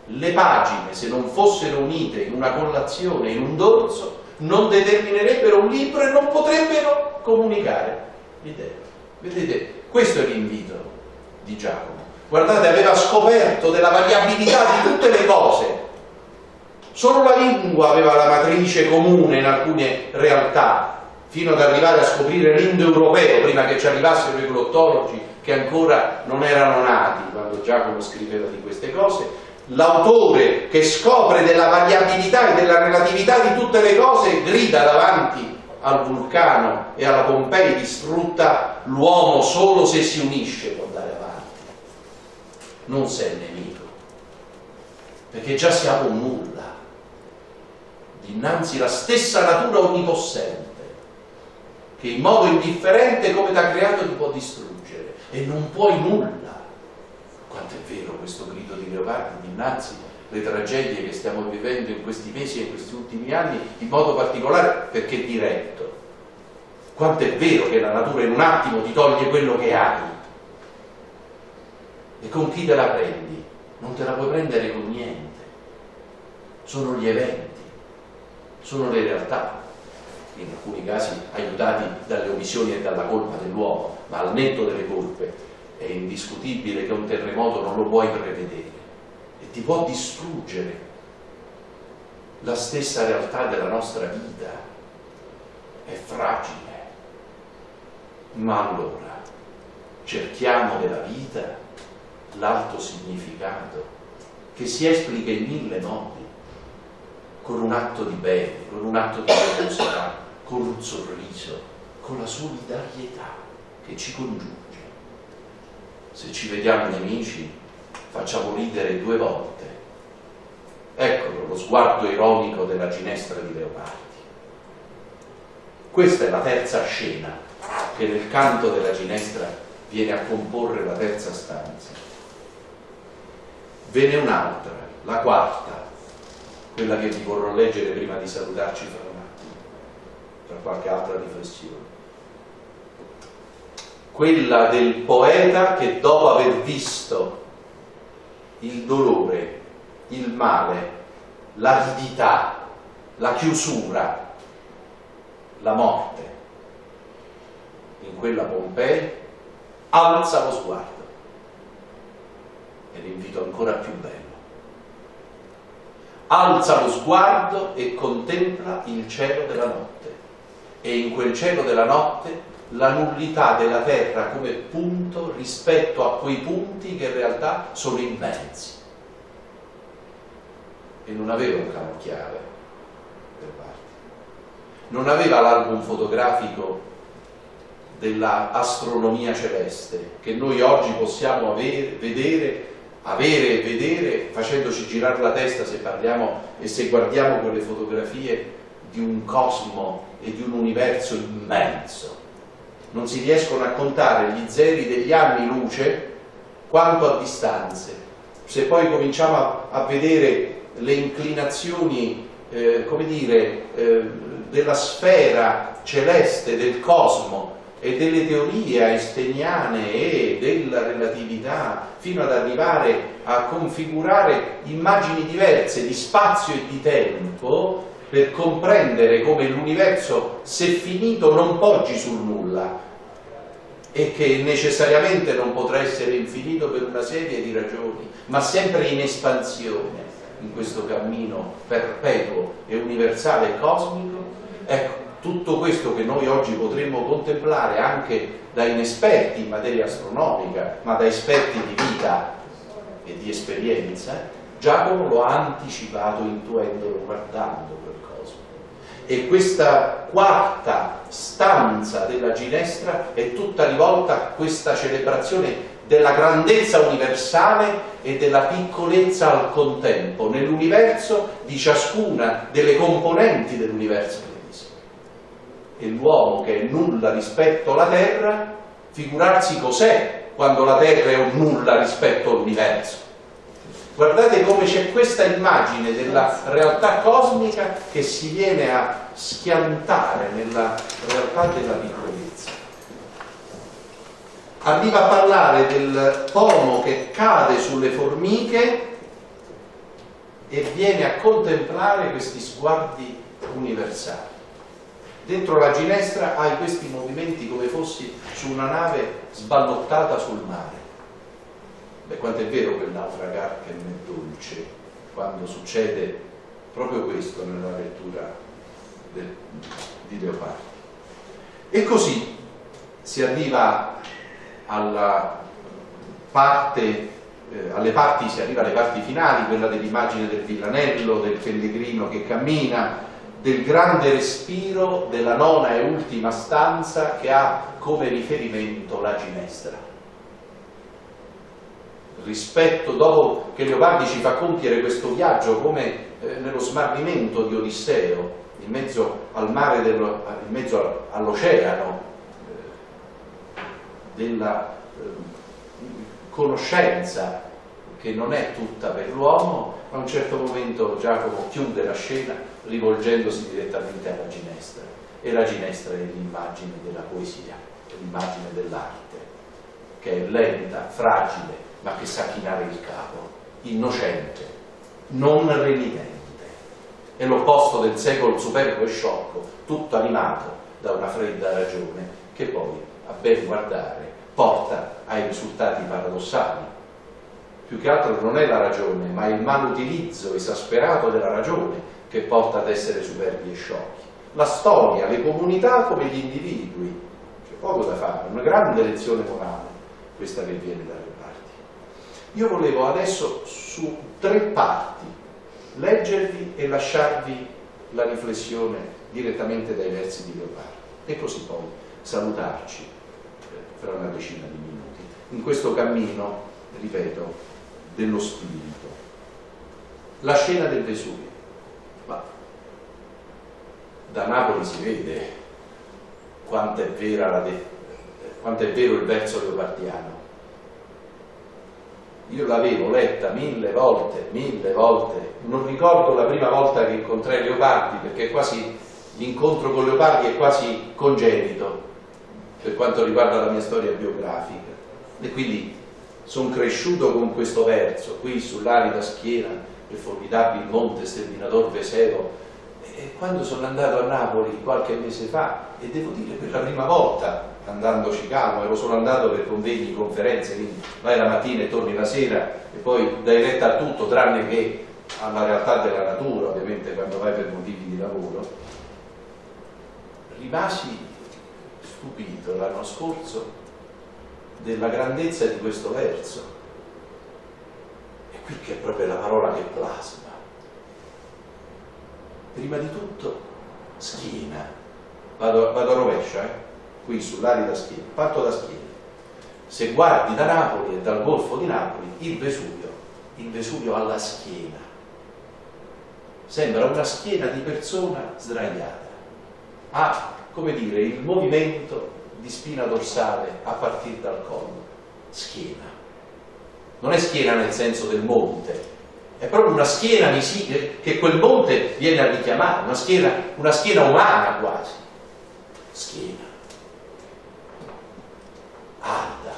Le pagine, se non fossero unite in una collazione, in un dorso, non determinerebbero un libro e non potrebbero comunicare l'idea. Vedete, questo è l'invito di Giacomo. Guardate, aveva scoperto della variabilità di tutte le cose. Solo la lingua aveva la matrice comune in alcune realtà, fino ad arrivare a scoprire l'indoeuropeo, prima che ci arrivassero i glottologi che ancora non erano nati quando Giacomo scriveva di queste cose. L'autore che scopre della variabilità e della relatività di tutte le cose grida davanti al vulcano e alla Pompei distrutta: l'uomo solo se si unisce può andare avanti, non se è nemico, perché già siamo nulla dinanzi alla stessa natura onnipossente che in modo indifferente come t'ha creato ti può distruggere e non puoi nulla. Quanto è vero questo grido di Leopardi dinanzi alle tragedie che stiamo vivendo in questi mesi e in questi ultimi anni, in modo particolare perché diretto. Quanto è vero che la natura in un attimo ti toglie quello che hai, e con chi te la prendi? Non te la puoi prendere con niente. Sono gli eventi, sono le realtà, in alcuni casi aiutati dalle omissioni e dalla colpa dell'uomo, ma al netto delle colpe è indiscutibile che un terremoto non lo puoi prevedere e ti può distruggere la stessa realtà della nostra vita. È fragile, ma allora cerchiamo della vita l'alto significato che si esplica in mille modi, con un atto di bene, con un atto di generosità, con un sorriso, con la solidarietà che ci congiunge. Se ci vediamo nemici, facciamo ridere due volte. Eccolo lo sguardo ironico della Ginestra di Leopardi. Questa è la terza scena che nel canto della Ginestra viene a comporre la terza stanza. Ve n'è un'altra, la quarta, quella che vi vorrò leggere prima di salutarci fra un attimo, tra qualche altra riflessione. Quella del poeta che dopo aver visto il dolore, il male, l'aridità, la chiusura, la morte, in quella Pompei, alza lo sguardo. È l'invito ancora più bello. Alza lo sguardo e contempla il cielo della notte, e in quel cielo della notte la nullità della terra come punto rispetto a quei punti che in realtà sono immensi. E non aveva un canocchiale per parte, non aveva l'album fotografico dell'astronomia celeste che noi oggi possiamo avere, vedere avere e vedere facendoci girare la testa se parliamo e se guardiamo quelle fotografie di un cosmo e di un universo immenso. Non si riescono a contare gli zeri degli anni luce quanto a distanze se poi cominciamo a, a vedere le inclinazioni eh, come dire, eh, della sfera celeste, del cosmo e delle teorie einsteiniane e della relatività, fino ad arrivare a configurare immagini diverse di spazio e di tempo, per comprendere come l'universo, se finito, non poggi sul nulla e che necessariamente non potrà essere infinito per una serie di ragioni, ma sempre in espansione in questo cammino perpetuo e universale e cosmico. Ecco, tutto questo che noi oggi potremmo contemplare anche da inesperti in materia astronomica, ma da esperti di vita e di esperienza, Giacomo lo ha anticipato intuendolo, guardando quel cosmo. E questa quarta stanza della Ginestra è tutta rivolta a questa celebrazione della grandezza universale e della piccolezza al contempo nell'universo di ciascuna delle componenti dell'universo medesimo. E l'uomo, che è nulla rispetto alla terra, figurarsi cos'è quando la terra è un nulla rispetto all'universo. Guardate come c'è questa immagine della realtà cosmica che si viene a schiantare nella realtà della piccolezza. Arriva a parlare del pomo che cade sulle formiche e viene a contemplare questi sguardi universali. Dentro la Ginestra hai questi movimenti come fossi su una nave sballottata sul mare. Beh, quanto è vero quell'altra Garten è dolce, quando succede proprio questo nella lettura del, di Leopardi. E così si arriva alla parte, eh, alle parti, si arriva alle parti finali, quella dell'immagine del villanello, del pellegrino che cammina, del grande respiro della nona e ultima stanza che ha come riferimento la Ginestra. Rispetto, dopo che Leopardi ci fa compiere questo viaggio come eh, nello smarrimento di Odisseo, in mezzo al mare, dello, in mezzo all'oceano, eh, della eh, conoscenza che non è tutta per l'uomo, a un certo momento Giacomo chiude la scena rivolgendosi direttamente alla Ginestra, e la Ginestra è l'immagine della poesia, l'immagine dell'arte, che è lenta, fragile, ma che sa chinare il capo, innocente, non renitente. È l'opposto del secolo superbo e sciocco, tutto animato da una fredda ragione, che poi, a ben guardare, porta ai risultati paradossali. Più che altro non è la ragione, ma il malutilizzo esasperato della ragione che porta ad essere superbi e sciocchi. La storia, le comunità come gli individui, c'è poco da fare, una grande lezione morale, questa che viene da Leopardi. Io volevo adesso su tre parti leggervi e lasciarvi la riflessione direttamente dai versi di Leopardi, e così poi salutarci fra una decina di minuti, in questo cammino, ripeto, dello spirito. La scena del Vesuvio. Ma da Napoli si vede quanto è, vera la de... quanto è vero il verso leopardiano. Io l'avevo letta mille volte, mille volte, non ricordo la prima volta che incontrai Leopardi, perché quasi l'incontro con Leopardi è quasi congenito per quanto riguarda la mia storia biografica, e quindi sono cresciuto con questo verso qui sull'arida schiena, il formidabile monte sterminator Veseo. E quando sono andato a Napoli qualche mese fa, e devo dire per la prima volta andandoci calmo, ero solo andato per convegni, conferenze, quindi vai la mattina e torni la sera e poi dai retta a tutto tranne che alla realtà della natura, ovviamente quando vai per motivi di lavoro, rimasi stupito l'anno scorso della grandezza di questo verso. Qui che è proprio la parola che plasma. Prima di tutto schiena, vado, vado a rovescia, eh? Qui sull'arida schiena, parto da schiena. Se guardi da Napoli e dal golfo di Napoli, il Vesuvio, il Vesuvio alla schiena. Sembra una schiena di persona sdraiata. Ha, come dire, il movimento di spina dorsale a partire dal collo, schiena. non è schiena nel senso del monte, è proprio una schiena che quel monte viene a richiamare, una schiena, una schiena umana quasi, schiena arda,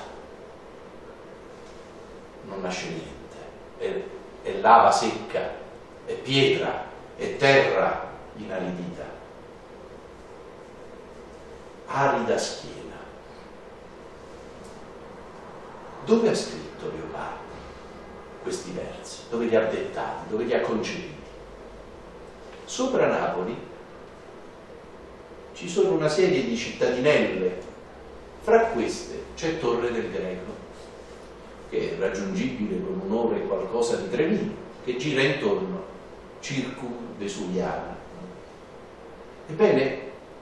non nasce niente, è, è lava secca, è pietra, è terra inaridita, arida schiena. Dove ha scritto Leopardi questi versi? Dove li ha dettati? Dove li ha concepiti? Sopra Napoli ci sono una serie di cittadinelle, fra queste c'è Torre del Greco, che è raggiungibile con un'ora e qualcosa di trenino, che gira intorno, Circumvesuviana. Ebbene,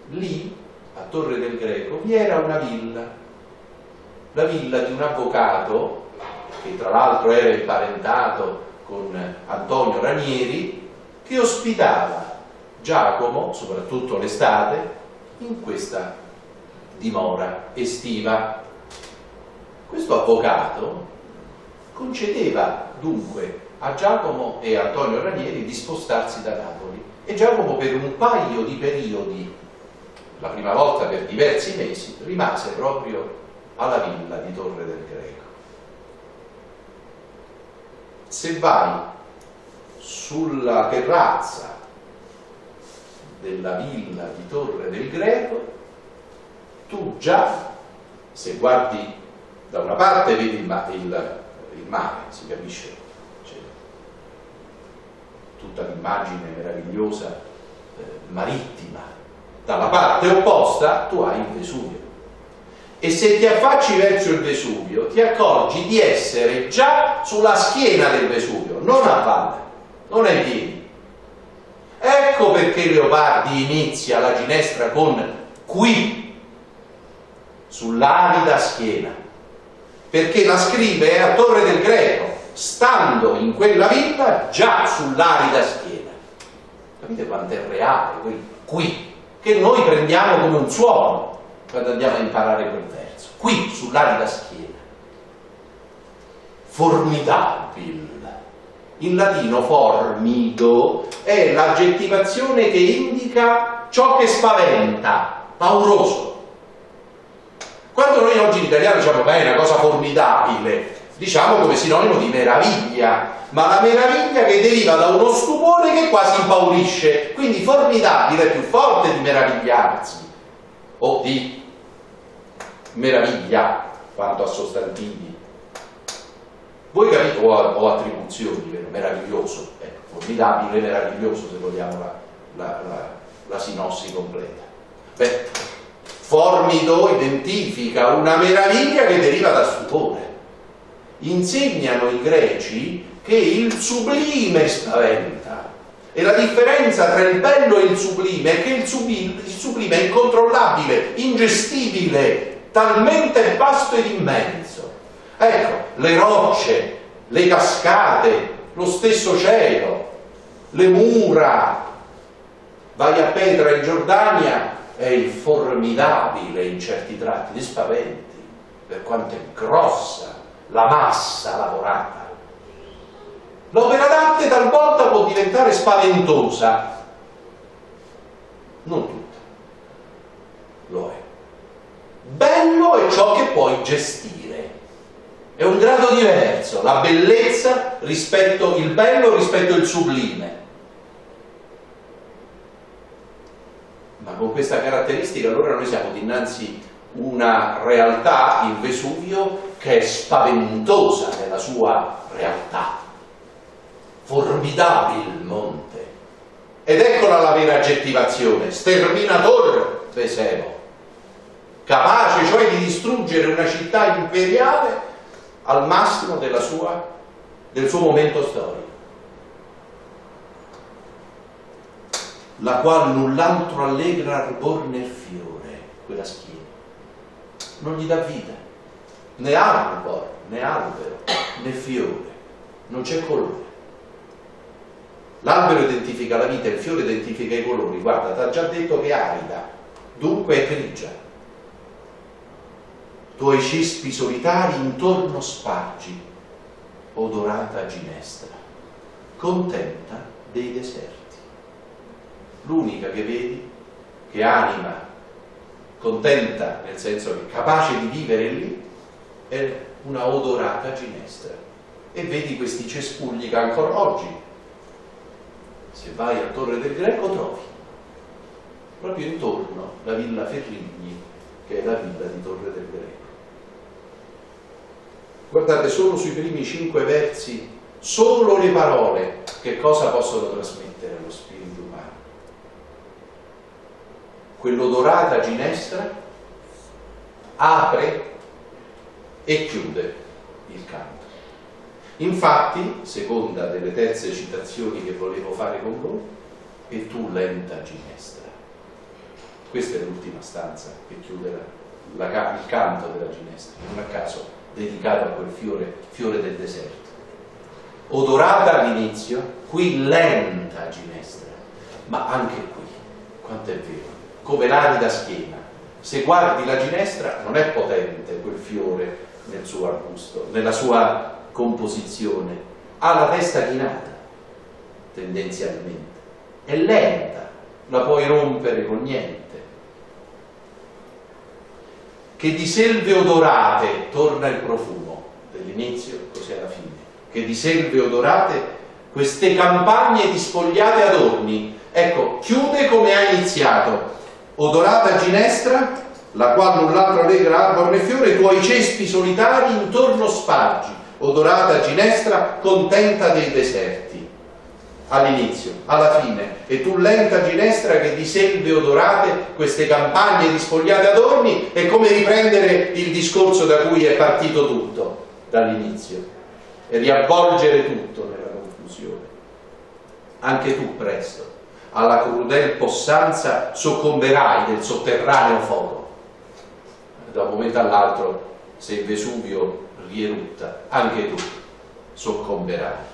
lì, a Torre del Greco, vi era una villa, la villa di un avvocato che tra l'altro era imparentato con Antonio Ranieri, che ospitava Giacomo, soprattutto l'estate, in questa dimora estiva. Questo avvocato concedeva dunque a Giacomo e a Antonio Ranieri di spostarsi da Napoli, e Giacomo per un paio di periodi, la prima volta per diversi mesi, rimase proprio alla villa di Torre del Greco. Se vai sulla terrazza della villa di Torre del Greco, tu già, se guardi da una parte vedi il, ma il, il mare, si capisce, c'è tutta l'immagine meravigliosa eh, marittima, dalla parte opposta tu hai il Vesuvio. E se ti affacci verso il Vesuvio ti accorgi di essere già sulla schiena del Vesuvio, non a valle, non ai piedi. Ecco perché Leopardi inizia la Ginestra con qui, sull'arida schiena, perché la scrive a Torre del Greco, stando in quella villa già sull'arida schiena. Capite quanto è reale quel qui, che noi prendiamo come un suono quando andiamo a imparare quel verso, qui sull'arida schiena. Formidabile, in latino formido è l'aggettivazione che indica ciò che spaventa, pauroso. Quando noi oggi in italiano diciamo beh, è una cosa formidabile, diciamo come sinonimo di meraviglia, ma la meraviglia che deriva da uno stupore che quasi impaurisce, quindi formidabile è più forte di meravigliarsi o di meraviglia quanto a sostantivi. Voi capite, o, o attribuzioni, meraviglioso, ecco, formidabile, meraviglioso se vogliamo la, la, la, la sinossi completa. Beh, formido identifica una meraviglia che deriva da stupore. Insegnano i greci che il sublime spaventa, e la differenza tra il bello e il sublime è che il sublime, il sublime è incontrollabile, ingestibile, talmente vasto ed immenso. Ecco, le rocce, le cascate, lo stesso cielo, le mura. Vai a Petra in Giordania, è il formidabile in certi tratti, ti spaventi per quanto è grossa la massa lavorata. L'opera d'arte talvolta può diventare spaventosa, non tutta, lo è. Bello è ciò che puoi gestire, è un grado diverso, la bellezza rispetto il bello rispetto il sublime. Ma con questa caratteristica allora noi siamo dinanzi a una realtà, il Vesuvio, che è spaventosa nella sua realtà. Formidabile il monte, ed eccola la vera aggettivazione, sterminator Veseo, capace cioè di distruggere una città imperiale al massimo della sua, del suo momento storico, la qual null'altro allegra arbor nel fiore, quella schiena non gli dà vita, né arbor, né albero, né fiore, non c'è colore. L'albero identifica la vita, il fiore identifica i colori. Guarda, ti ha già detto che è arida, dunque è grigia. Tuoi cispi solitari intorno spargi, odorata ginestra, contenta dei deserti. L'unica che vedi, che anima contenta, nel senso che capace di vivere lì, è una odorata ginestra. E vedi questi cespugli che ancora oggi, se vai a Torre del Greco, trovi proprio intorno la Villa Ferrigni, che è la villa di Torre del Greco. Guardate, solo sui primi cinque versi, solo le parole, che cosa possono trasmettere allo spirito umano? Quell'odorata ginestra apre e chiude il canto. Infatti, seconda delle terze citazioni che volevo fare con voi, e tu lenta ginestra. Questa è l'ultima stanza che chiude la, la, il canto della ginestra, non a caso dedicata a quel fiore, fiore del deserto. Odorata all'inizio, qui lenta ginestra, ma anche qui, quanto è vero, come l'anida schiena. Se guardi la ginestra, non è potente quel fiore nel suo arbusto, nella sua composizione, ha la testa chinata, tendenzialmente, è lenta, la puoi rompere con niente. Che di selve odorate torna il profumo, dell'inizio così alla fine, che di selve odorate queste campagne di spogliate adorni. Ecco, chiude come ha iniziato, odorata ginestra, la qual null'altra allegra arbor né fiore, tuoi cespi solitari intorno spargi, odorata ginestra contenta dei deserti, all'inizio, alla fine, e tu lenta ginestra che di selve odorate queste campagne di spogliate adorni. È come riprendere il discorso da cui è partito tutto dall'inizio e riavvolgere tutto nella conclusione. Anche tu presto alla crudel possanza soccomberai del sotterraneo fuoco, da un momento all'altro, se il Vesuvio rierutta, anche tu soccomberai.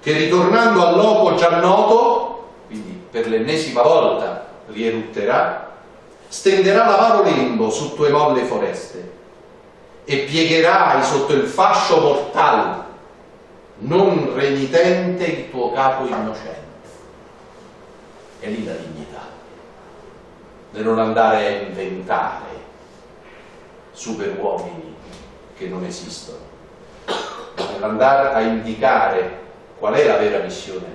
Che ritornando al loco già noto, quindi per l'ennesima volta rierutterà, stenderà l'avaro lembo su tue molle foreste e piegherai sotto il fascio mortale, non renitente il tuo capo innocente. È lì la dignità, nel non andare a inventare superuomini che non esistono, nell'andare a indicare qual è la vera missione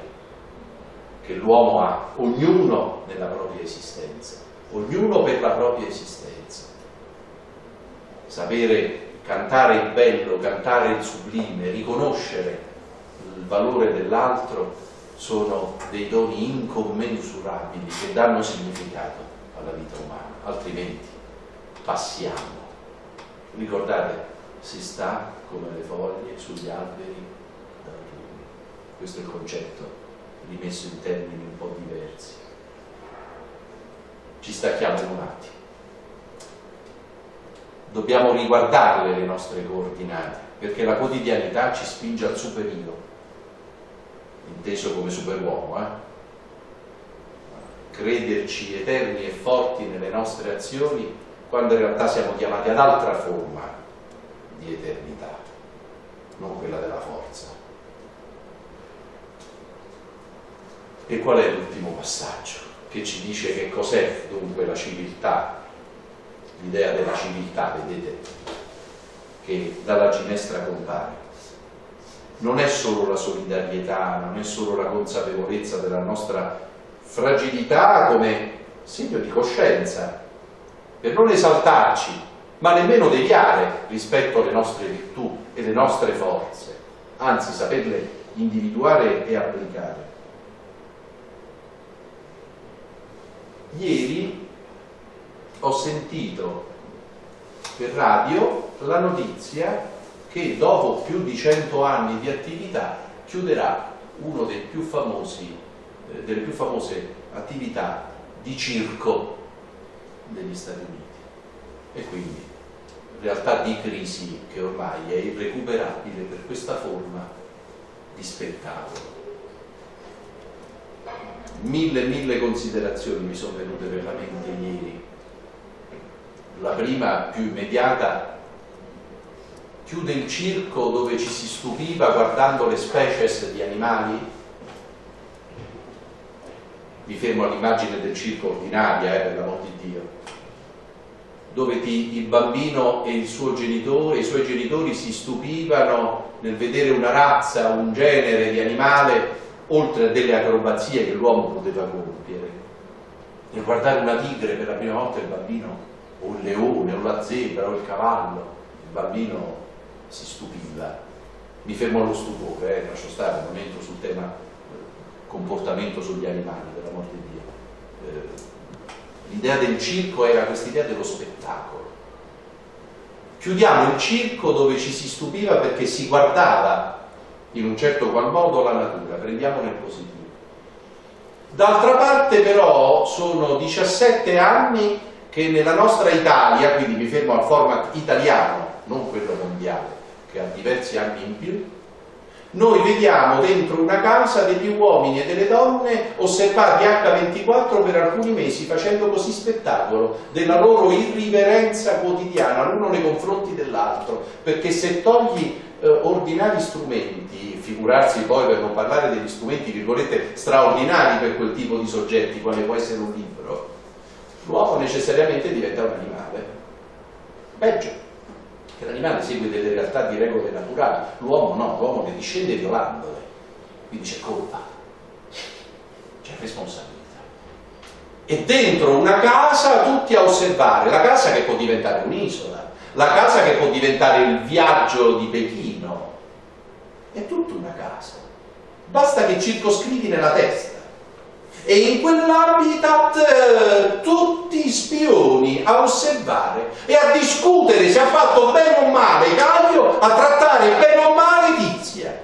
che l'uomo ha, ognuno nella propria esistenza, ognuno per la propria esistenza. Sapere cantare il bello, cantare il sublime, riconoscere il valore dell'altro sono dei doni incommensurabili che danno significato alla vita umana, altrimenti passiamo. Ricordate, si sta come le foglie sugli alberi d'autunno. Questo è il concetto rimesso in termini un po' diversi. Ci stacchiamo un attimo. Dobbiamo riguardarle le nostre coordinate, perché la quotidianità ci spinge al superio, inteso come superuomo, eh? Crederci eterni e forti nelle nostre azioni, quando in realtà siamo chiamati ad altra forma di eternità, non quella della forza. E qual è l'ultimo passaggio che ci dice che cos'è dunque la civiltà, l'idea della civiltà, vedete, che dalla ginestra compare? Non è solo la solidarietà, non è solo la consapevolezza della nostra fragilità come segno di coscienza, per non esaltarci, ma nemmeno deviare rispetto alle nostre virtù e alle nostre forze, anzi saperle individuare e applicare. Ieri ho sentito per radio la notizia che dopo più di cento anni di attività chiuderà uno dei più famosi, eh, delle più famose attività di circo degli Stati Uniti, e quindi realtà di crisi che ormai è irrecuperabile per questa forma di spettacolo. Mille mille considerazioni mi sono venute per la mente ieri. La prima, più immediata, chiude il circo dove ci si stupiva guardando le species di animali? Mi fermo all'immagine del circo ordinaria, eh, per l'amor di Dio, dove ti, il bambino e il suo genitore, i suoi genitori si stupivano nel vedere una razza, un genere di animale, oltre a delle acrobazie che l'uomo poteva compiere. Nel guardare una tigre per la prima volta il bambino, o il leone, o la zebra, o il cavallo, il bambino si stupiva. Mi fermo allo stupore, eh, lascio stare un momento sul tema comportamento sugli animali, per l'amor di Dio. Eh, L'idea del circo era quest'idea dello spettacolo. Chiudiamo il circo dove ci si stupiva perché si guardava in un certo qual modo la natura, prendiamone il positivo. D'altra parte però sono diciassette anni che nella nostra Italia, quindi mi fermo al format italiano, non quello mondiale, che ha diversi anni in più, noi vediamo dentro una casa degli uomini e delle donne osservati acca ventiquattro per alcuni mesi, facendo così spettacolo della loro irriverenza quotidiana l'uno nei confronti dell'altro, perché se togli eh, ordinari strumenti, figurarsi poi per non parlare degli strumenti virgolette straordinari per quel tipo di soggetti quale può essere un libro, l'uomo necessariamente diventa un animale. Peggio, che l'animale segue delle realtà di regole naturali, l'uomo no, l'uomo ne discende violandole, quindi c'è colpa, c'è responsabilità. E dentro una casa tutti a osservare, la casa che può diventare un'isola, la casa che può diventare il viaggio di Pechino, è tutta una casa, basta che circoscrivi nella testa. E in quell'habitat eh, tutti spioni a osservare e a discutere se ha fatto bene o male Caio, a trattare bene o male Tizia.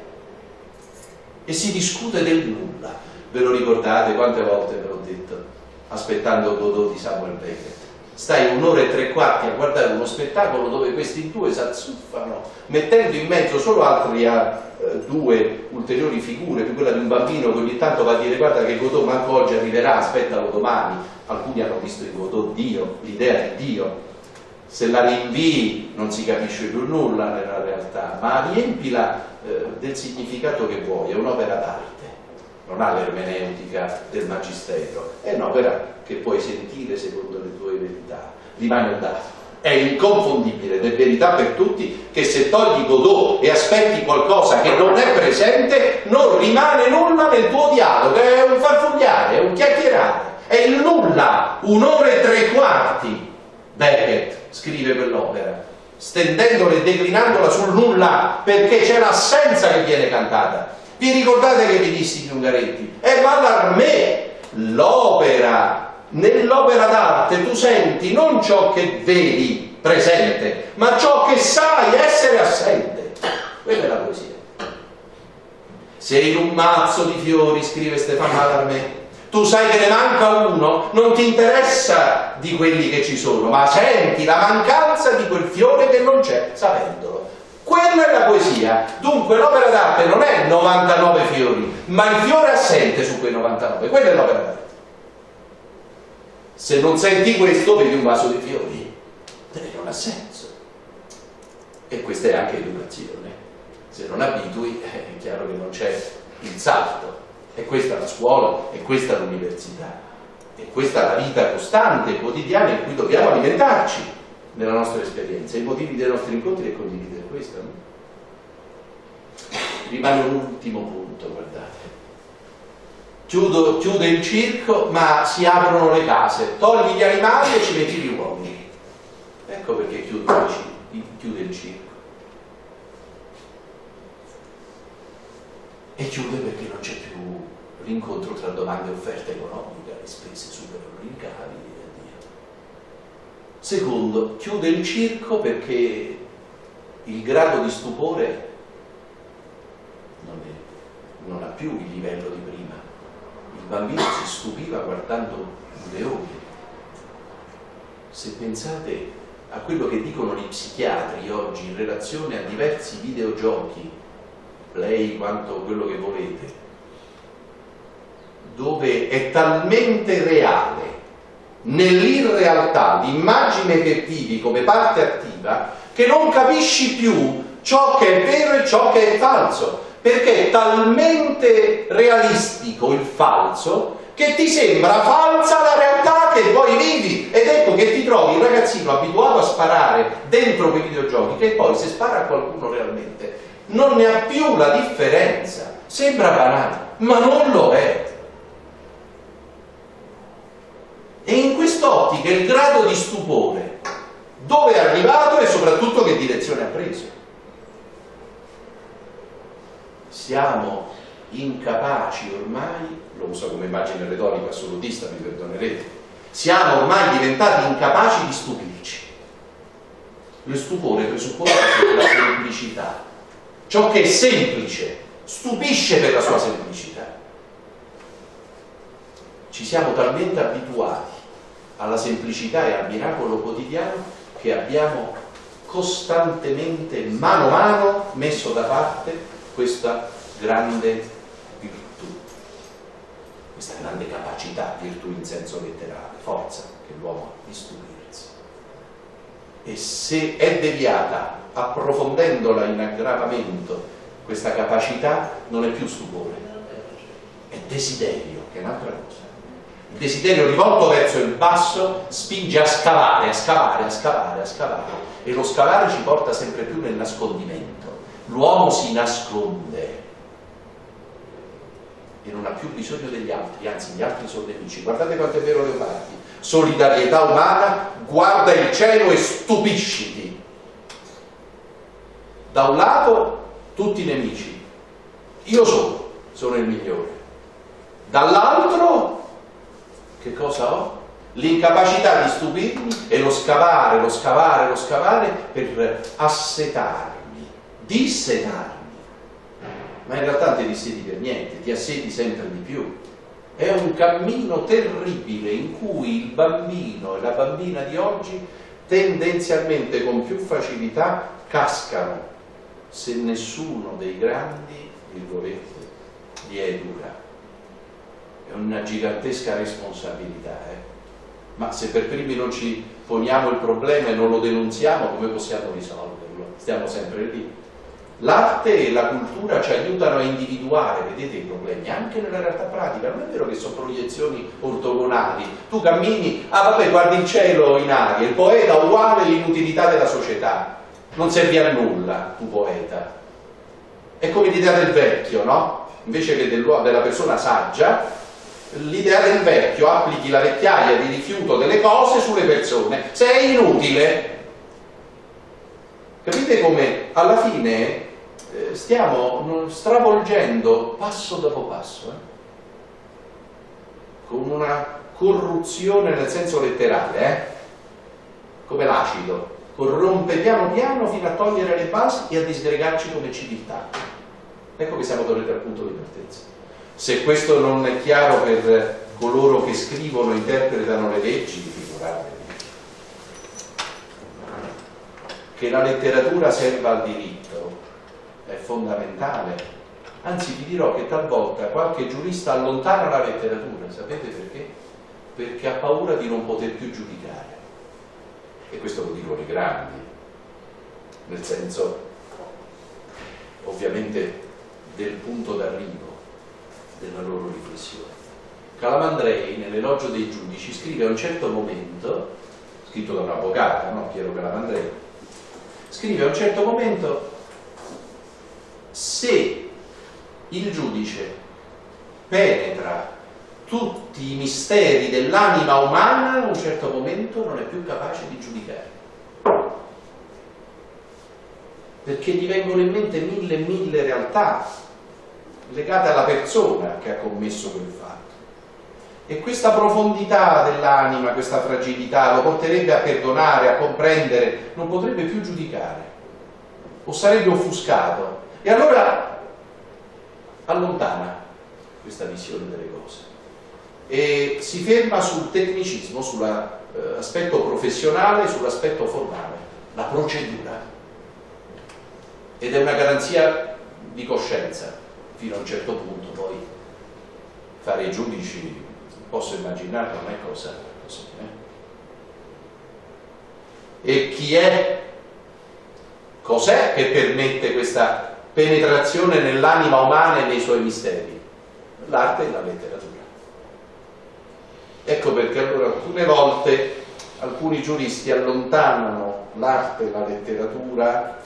E si discute del nulla. Ve lo ricordate? Quante volte ve l'ho detto, aspettando Godot di Samuel Beckett. Stai un'ora e tre quarti a guardare uno spettacolo dove questi due s'azzuffano, mettendo in mezzo solo altri a eh, due ulteriori figure, più quella di un bambino che ogni tanto va a dire guarda che Godot manco oggi arriverà, aspettalo domani. Alcuni hanno visto in Godot Dio, l'idea di Dio. Se la rinvii non si capisce più nulla nella realtà, ma riempila eh, del significato che vuoi, è un'opera d'arte. Non ha l'ermeneutica del magistero, è un'opera che puoi sentire secondo le tue verità, rimane un dato, è inconfondibile ed è verità per tutti che se togli Godot e aspetti qualcosa che non è presente non rimane nulla nel tuo dialogo, è un farfugliare, è un chiacchierare, è il nulla, un'ora e tre quarti. Beckett scrive quell'opera stendendola e declinandola sul nulla perché c'è l'assenza che viene cantata. Vi ricordate che vi dissi di Ungaretti? È Mallarmé, l'opera, nell'opera d'arte tu senti non ciò che vedi presente, ma ciò che sai essere assente. Quella è la poesia. Se in un mazzo di fiori, scrive Stéphane Mallarmé, tu sai che ne manca uno, non ti interessa di quelli che ci sono, ma senti la mancanza di quel fiore che non c'è, sapendolo. Quella è la poesia. Dunque l'opera d'arte non è novantanove fiori, ma il fiore assente su quei novantanove. Quella è l'opera d'arte. Se non senti questo, vedi un vaso di fiori, non ha senso. E questa è anche educazione. Se non abitui, è chiaro che non c'è il salto. E questa è la scuola, e questa è l'università. E questa è la vita costante, quotidiana, in cui dobbiamo alimentarci nella nostra esperienza. I motivi dei nostri incontri e condividere questo, no? Rimane un ultimo punto, guardate. Chiudo, chiude il circo ma si aprono le case, togli gli animali e ci metti gli uomini. Ecco perché chiude il circo, chiude il circo. E chiude perché non c'è più l'incontro tra domanda e offerta economica, le spese superano i ricavi. Secondo, chiude il circo perché il grado di stupore non, è, non ha più il livello di prima. Il bambino si stupiva guardando un leone. Se pensate a quello che dicono gli psichiatri oggi in relazione a diversi videogiochi, play quanto quello che volete, dove è talmente reale nell'irrealtà l'immagine che vivi come parte attiva che non capisci più ciò che è vero e ciò che è falso, perché è talmente realistico il falso che ti sembra falsa la realtà che poi vivi, ed ecco che ti trovi il ragazzino abituato a sparare dentro quei videogiochi che poi, se spara a qualcuno realmente, non ne ha più la differenza. Sembra banale, ma non lo è. E in quest'ottica il grado di stupore dove è arrivato e soprattutto che direzione ha preso. Siamo incapaci ormai, lo uso come immagine retorica assolutista, mi perdonerete, siamo ormai diventati incapaci di stupirci. Lo stupore presuppone la semplicità. Ciò che è semplice stupisce per la sua semplicità. Ci siamo talmente abituati alla semplicità e al miracolo quotidiano che abbiamo costantemente, mano a mano, messo da parte questa grande virtù, questa grande capacità, virtù in senso letterale, forza che l'uomo ha di stupirsi. E se è deviata, approfondendola in aggravamento, questa capacità non è più stupore, è desiderio, che è un'altra cosa. Il desiderio rivolto verso il basso spinge a scavare, a scavare, a scavare, a scavare, e lo scavare ci porta sempre più nel nascondimento. L'uomo si nasconde e non ha più bisogno degli altri, anzi gli altri sono nemici. Guardate quanto è vero Leopardi. Solidarietà umana, guarda il cielo e stupisciti. Da un lato tutti nemici, io sono, sono il migliore. Dall'altro che cosa ho? L'incapacità di stupirmi e lo scavare, lo scavare, lo scavare per assetare. Dissetarmi, ma in realtà non ti dissedi per niente, ti assedi sempre di più. È un cammino terribile in cui il bambino e la bambina di oggi tendenzialmente con più facilità cascano se nessuno dei grandi, virgolette, li educa. È una gigantesca responsabilità, eh? Ma se per primi non ci poniamo il problema e non lo denunziamo, come possiamo risolverlo? Stiamo sempre lì. L'arte e la cultura ci aiutano a individuare, vedete, i problemi anche nella realtà pratica. Non è vero che sono proiezioni ortogonali. Tu cammini, ah vabbè, guardi il cielo in aria, il poeta uguale all'inutilità della società, non servi a nulla tu poeta. È come l'idea del vecchio, no? Invece che della persona saggia, l'idea del vecchio, applichi la vecchiaia di rifiuto delle cose sulle persone, sei inutile. Capite come alla fine stiamo stravolgendo passo dopo passo, eh? Con una corruzione nel senso letterale, eh? Come l'acido, corrompe piano piano fino a togliere le basi e a disgregarci come civiltà. Ecco che siamo tornati al punto di partenza. Se questo non è chiaro per coloro che scrivono e interpretano le leggi, figurate. Che la letteratura serva al diritto è fondamentale, anzi vi dirò che talvolta qualche giurista allontana la letteratura, sapete perché? Perché ha paura di non poter più giudicare, e questo lo dicono i grandi, nel senso ovviamente del punto d'arrivo della loro riflessione. Calamandrei nell'elogio dei giudici scrive a un certo momento, scritto da un avvocato, no? Piero Calamandrei, scrive a un certo momento: se il giudice penetra tutti i misteri dell'anima umana, a un certo momento non è più capace di giudicare, perché gli vengono in mente mille e mille realtà legate alla persona che ha commesso quel fatto, e questa profondità dell'anima, questa fragilità lo porterebbe a perdonare, a comprendere, non potrebbe più giudicare o sarebbe offuscato, e allora allontana questa visione delle cose e si ferma sul tecnicismo, sull'aspetto professionale, sull'aspetto formale, la procedura, ed è una garanzia di coscienza fino a un certo punto. Poi fare i giudici, posso immaginare, non è cosa così, eh? E chi è Cos'è che permette questa penetrazione nell'anima umana e nei suoi misteri? L'arte e la letteratura. Ecco perché allora alcune volte alcuni giuristi allontanano l'arte e la letteratura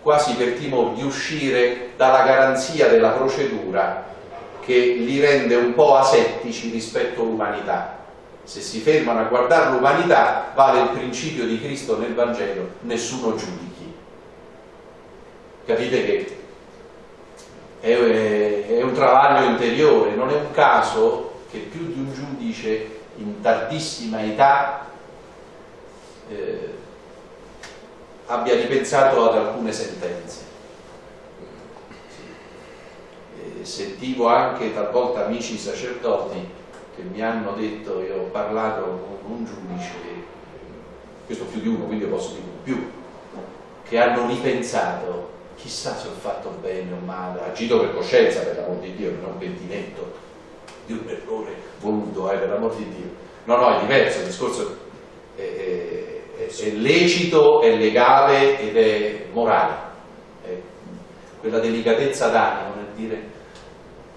quasi per timore di uscire dalla garanzia della procedura, che li rende un po' asettici rispetto all'umanità. Se si fermano a guardare l'umanità, vale il principio di Cristo nel Vangelo: nessuno giudichi. Capite che è un travaglio interiore, non è un caso che più di un giudice in tardissima età eh, abbia ripensato ad alcune sentenze. E sentivo anche talvolta amici sacerdoti che mi hanno detto: io ho parlato con un giudice, questo più di uno, quindi io posso dire più, che hanno ripensato, chissà se ho fatto bene o male, agito per coscienza, per l'amor di Dio, non pentinetto di un errore voluto, eh, per l'amor di Dio. No, no, è diverso, il discorso è, è, è lecito, è legale ed è morale. È quella delicatezza d'animo nel dire: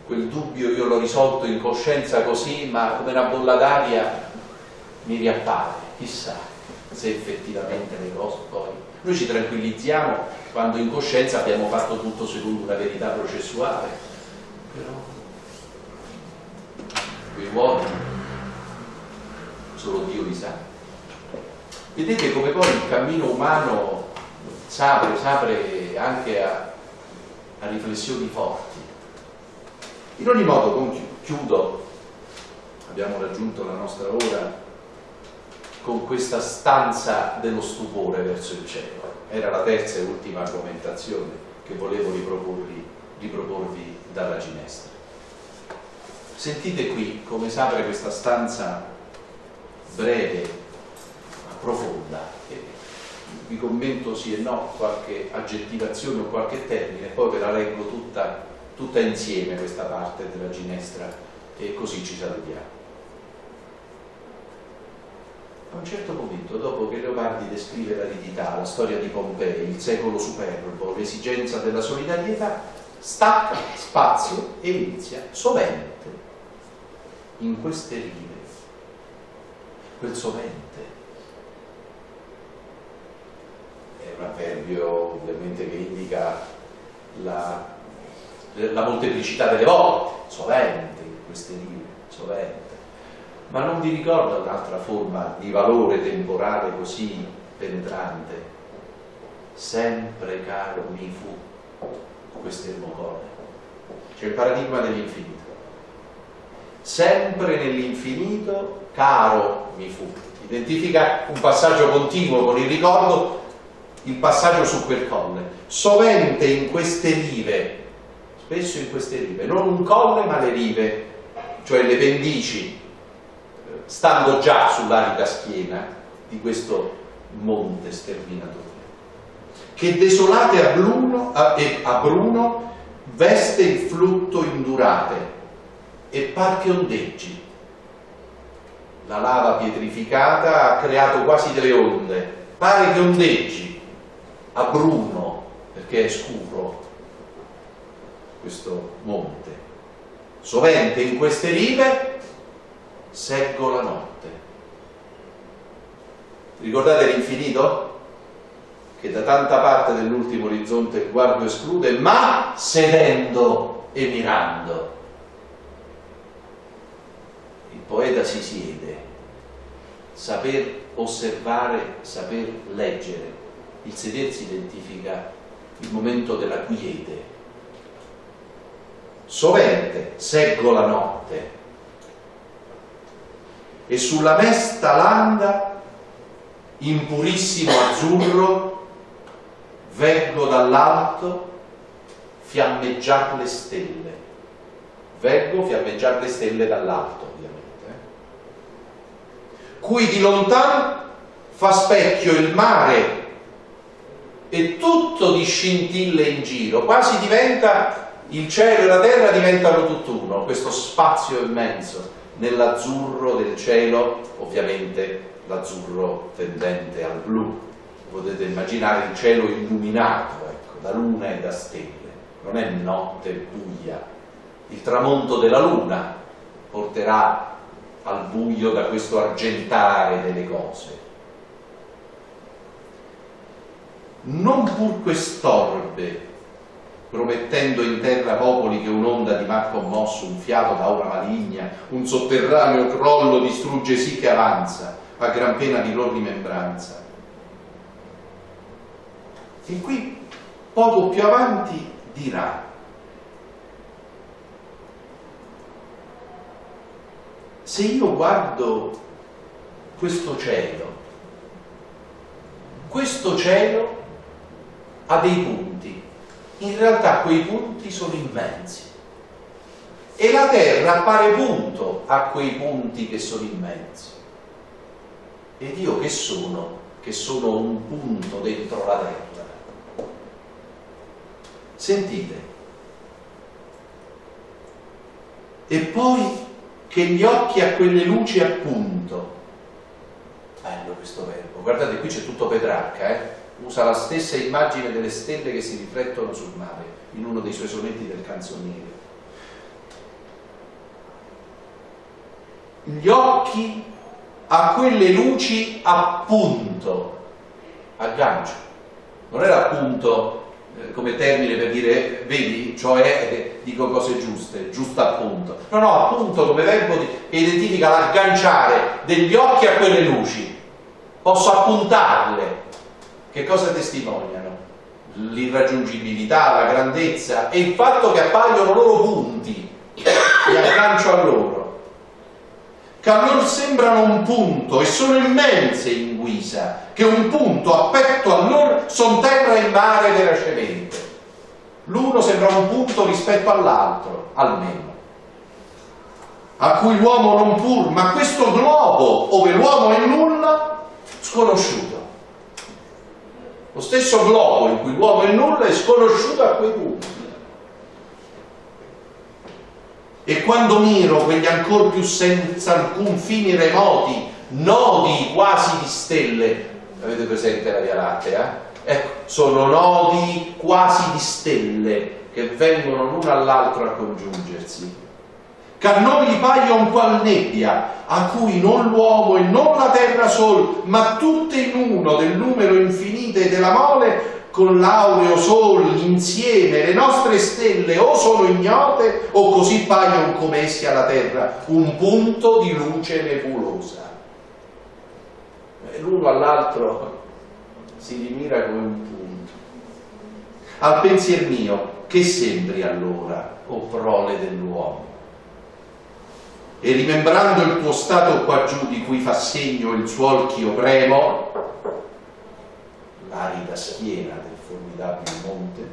quel dubbio io l'ho risolto in coscienza così, ma come una bolla d'aria mi riappare, chissà se effettivamente le cose poi... Noi ci tranquillizziamo quando in coscienza abbiamo fatto tutto secondo una verità processuale, però... quei uomini solo Dio li sa. Vedete come poi il cammino umano s'apre, s'apre anche a, a riflessioni forti. In ogni modo, chiudo, abbiamo raggiunto la nostra ora, con questa stanza dello stupore verso il cielo. Era la terza e ultima argomentazione che volevo riproporvi, riproporvi dalla Ginestra. Sentite qui come s'apre questa stanza breve, ma profonda. Vi commento sì e no qualche aggettivazione o qualche termine, poi ve la leggo tutta, tutta insieme questa parte della Ginestra e così ci salutiamo. A un certo momento, dopo che Leopardi descrive l'aridità, la storia di Pompei, il secolo superbo, l'esigenza della solidarietà, stacca spazio e inizia sovente in queste rive, quel sovente è un avverbio ovviamente che indica la, la molteplicità delle volte, sovente in queste rive, sovente, ma non vi ricorda un'altra forma di valore temporale così penetrante? Sempre caro mi fu questo ermocone. C'è il paradigma dell'infinito. Sempre nell'infinito caro mi fu, identifica un passaggio continuo con il ricordo, il passaggio su quel colle, sovente in queste rive, spesso in queste rive, non un colle ma le rive, cioè le pendici, stando già sull'arida schiena di questo monte sterminatore, che desolate a Bruno, a, a Bruno veste il flutto indurate e par che ondeggi. La lava pietrificata ha creato quasi delle onde, pare che ondeggi a Bruno, perché è scuro questo monte. Sovente in queste rive seggo la notte. Ricordate l'infinito? Che da tanta parte dell'ultimo orizzonte il guardo esclude, ma sedendo e mirando. Il poeta si siede, saper osservare, saper leggere. Il sedersi identifica il momento della quiete. Sovente seggo la notte e sulla mesta landa in purissimo azzurro veggo dall'alto fiammeggiar le stelle. Veggo fiammeggiar le stelle dall'alto, ovviamente, eh? Cui di lontan fa specchio il mare e tutto di scintille in giro, quasi diventa il cielo e la terra, diventano tutt'uno, questo spazio immenso nell'azzurro del cielo, ovviamente l'azzurro tendente al blu, potete immaginare il cielo illuminato, ecco, da luna e da stelle, non è notte buia. Il tramonto della luna porterà al buio da questo argentare delle cose. Non pur quest'orbe, promettendo in terra popoli che un'onda di mar commosso, un fiato d'aura maligna, un sotterraneo crollo distrugge sì che avanza, a gran pena di lor rimembranza. E qui, poco più avanti, dirà: se io guardo questo cielo, questo cielo ha dei punti, in realtà quei punti sono immensi, e la terra appare punto a quei punti che sono immensi. Ed io che sono? Che sono un punto dentro la terra. Sentite. E poi che gli occhi a quelle luci appunto. Bello questo verbo, guardate, qui c'è tutto Petrarca, eh? Usa la stessa immagine delle stelle che si riflettono sul mare in uno dei suoi sonetti del Canzoniere. Gli occhi a quelle luci appunto, aggancio, non era appunto eh, come termine per dire vedi, cioè eh, dico cose giuste, giusto appunto, no no, appunto come verbo di, che identifica l'agganciare degli occhi a quelle luci, posso appuntarle. Che cosa testimoniano? L'irraggiungibilità, la grandezza e il fatto che appaiono loro punti, li aggancio a loro, che a loro sembrano un punto e sono immense in guisa, che un punto appetto a loro son terra e mare veracemente. L'uno sembra un punto rispetto all'altro, almeno. A cui l'uomo non pur, ma questo globo, ove l'uomo è nulla, sconosciuto. Lo stesso globo in cui l'uomo è nulla è sconosciuto a quei punti. E quando miro quegli ancor più senza alcun fini remoti, nodi quasi di stelle, avete presente la Via Lattea? Ecco, sono nodi quasi di stelle che vengono l'uno all'altro a congiungersi, che a noi gli paion qual nebbia, a cui non l'uomo e non la terra sol, ma tutte in uno del numero infinito e della mole, con l'aureo sol insieme le nostre stelle o sono ignote o così paiono come essi alla terra, un punto di luce nebulosa. E l'uno all'altro si rimira come un punto. Al pensier mio, che sembri allora, o prole dell'uomo? E rimembrando il tuo stato qua giù di cui fa segno il suo occhio premo, l'arida schiena del formidabile monte,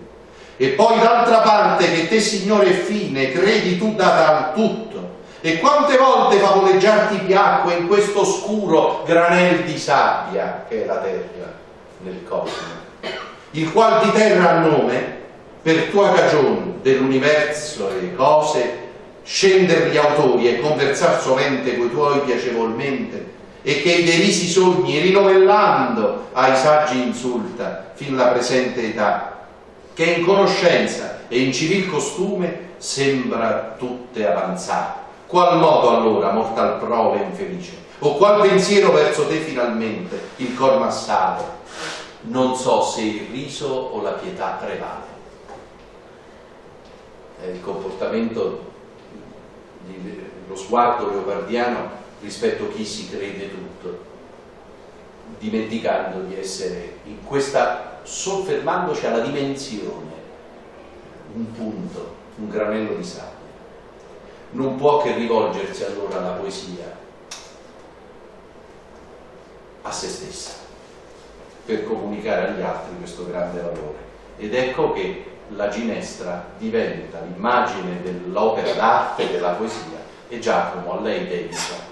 e poi d'altra parte che te, Signore, fine, credi tu data al tutto, e quante volte favoleggiarti piacque in questo oscuro granel di sabbia che è la terra, nel cosmo, il qual di terra ha nome per tua cagione dell'universo e le cose scender gli autori e conversar sovente coi tuoi piacevolmente, e che i derisi sogni rinovellando ai saggi insulta fin la presente età, che in conoscenza e in civil costume sembra tutte avanzate. Qual modo allora mortal prove infelice, o qual pensiero verso te finalmente il cor massale, non so se il riso o la pietà prevale. È il comportamento, lo sguardo leopardiano rispetto a chi si crede tutto, dimenticando di essere in questa, soffermandoci alla dimensione, un punto, un granello di sabbia. Non può che rivolgersi allora alla poesia, a se stessa, per comunicare agli altri questo grande valore. Ed ecco che la Ginestra diventa l'immagine dell'opera d'arte, della poesia, e Giacomo a lei dedica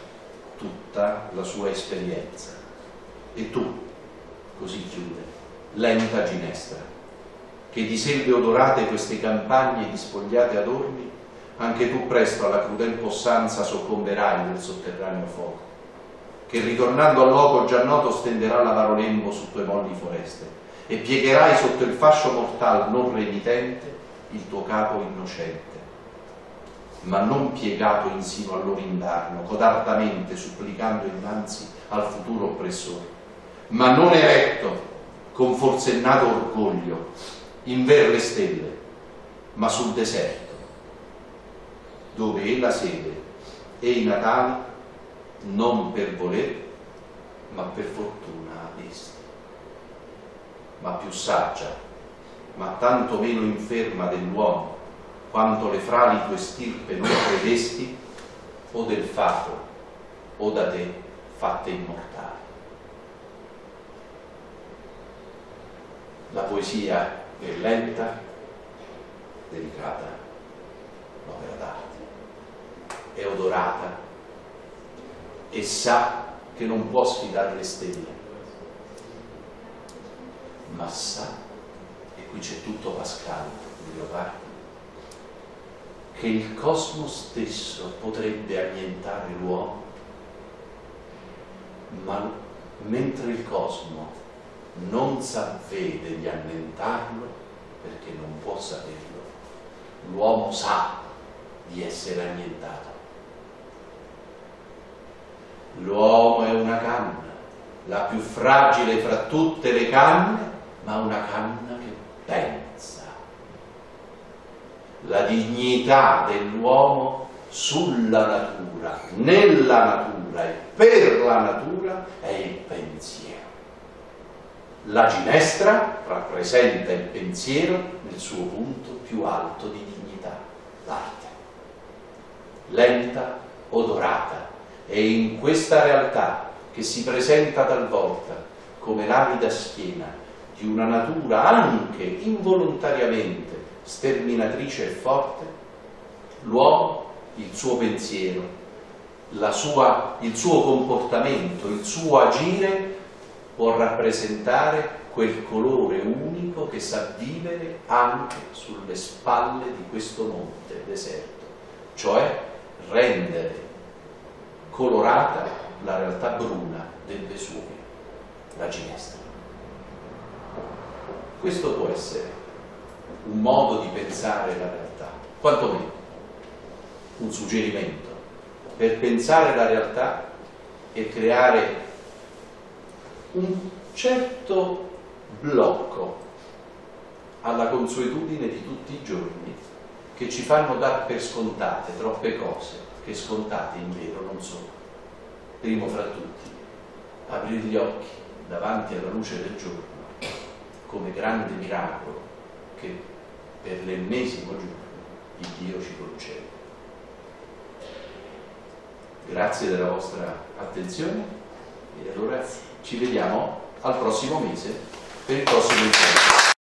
tutta la sua esperienza. E tu, così chiude, lenta Ginestra, che di selve odorate queste campagne di spogliate adorni, anche tu presto alla crudel possanza soccomberai nel sotterraneo fuoco. che ritornando al loco già noto stenderà l'avarolembo su tue molli foreste e piegherai sotto il fascio mortal non renitente il tuo capo innocente, ma non piegato insino all'orindarno, codardamente supplicando innanzi al futuro oppressore, ma non eretto con forsennato orgoglio in ver le stelle, ma sul deserto dove è la sede e i natali non per volere ma per fortuna est, ma più saggia ma tanto meno inferma dell'uomo quanto le frali tue stirpe non credesti o del fato o da te fatte immortali. La poesia è lenta, delicata, l'opera d'arte è odorata e sa che non può sfidare le stelle, ma sa, e qui c'è tutto Pascal di Leopardi, che il cosmo stesso potrebbe annientare l'uomo, ma mentre il cosmo non s'avvede di annientarlo, perché non può saperlo, l'uomo sa di essere annientato. L'uomo è una canna, la più fragile fra tutte le canne, ma una canna che pensa. La dignità dell'uomo sulla natura, nella natura e per la natura è il pensiero. La ginestra rappresenta il pensiero nel suo punto più alto di dignità, l'arte. Lenta, odorata, è in questa realtà che si presenta talvolta come l'avida schiena di una natura anche involontariamente sterminatrice e forte, l'uomo, il suo pensiero, la sua, il suo comportamento, il suo agire può rappresentare quel colore unico che sa vivere anche sulle spalle di questo monte deserto, cioè rendere colorata la realtà bruna del Vesuvio, la ginestra. Questo può essere un modo di pensare la realtà, quantomeno un suggerimento per pensare la realtà e creare un certo blocco alla consuetudine di tutti i giorni che ci fanno dar per scontate troppe cose che scontate in vero non sono. Primo fra tutti, aprire gli occhi davanti alla luce del giorno come grande miracolo che per l'ennesimo giorno il Dio ci concede. Grazie della vostra attenzione e allora ci vediamo al prossimo mese per il prossimo incontro.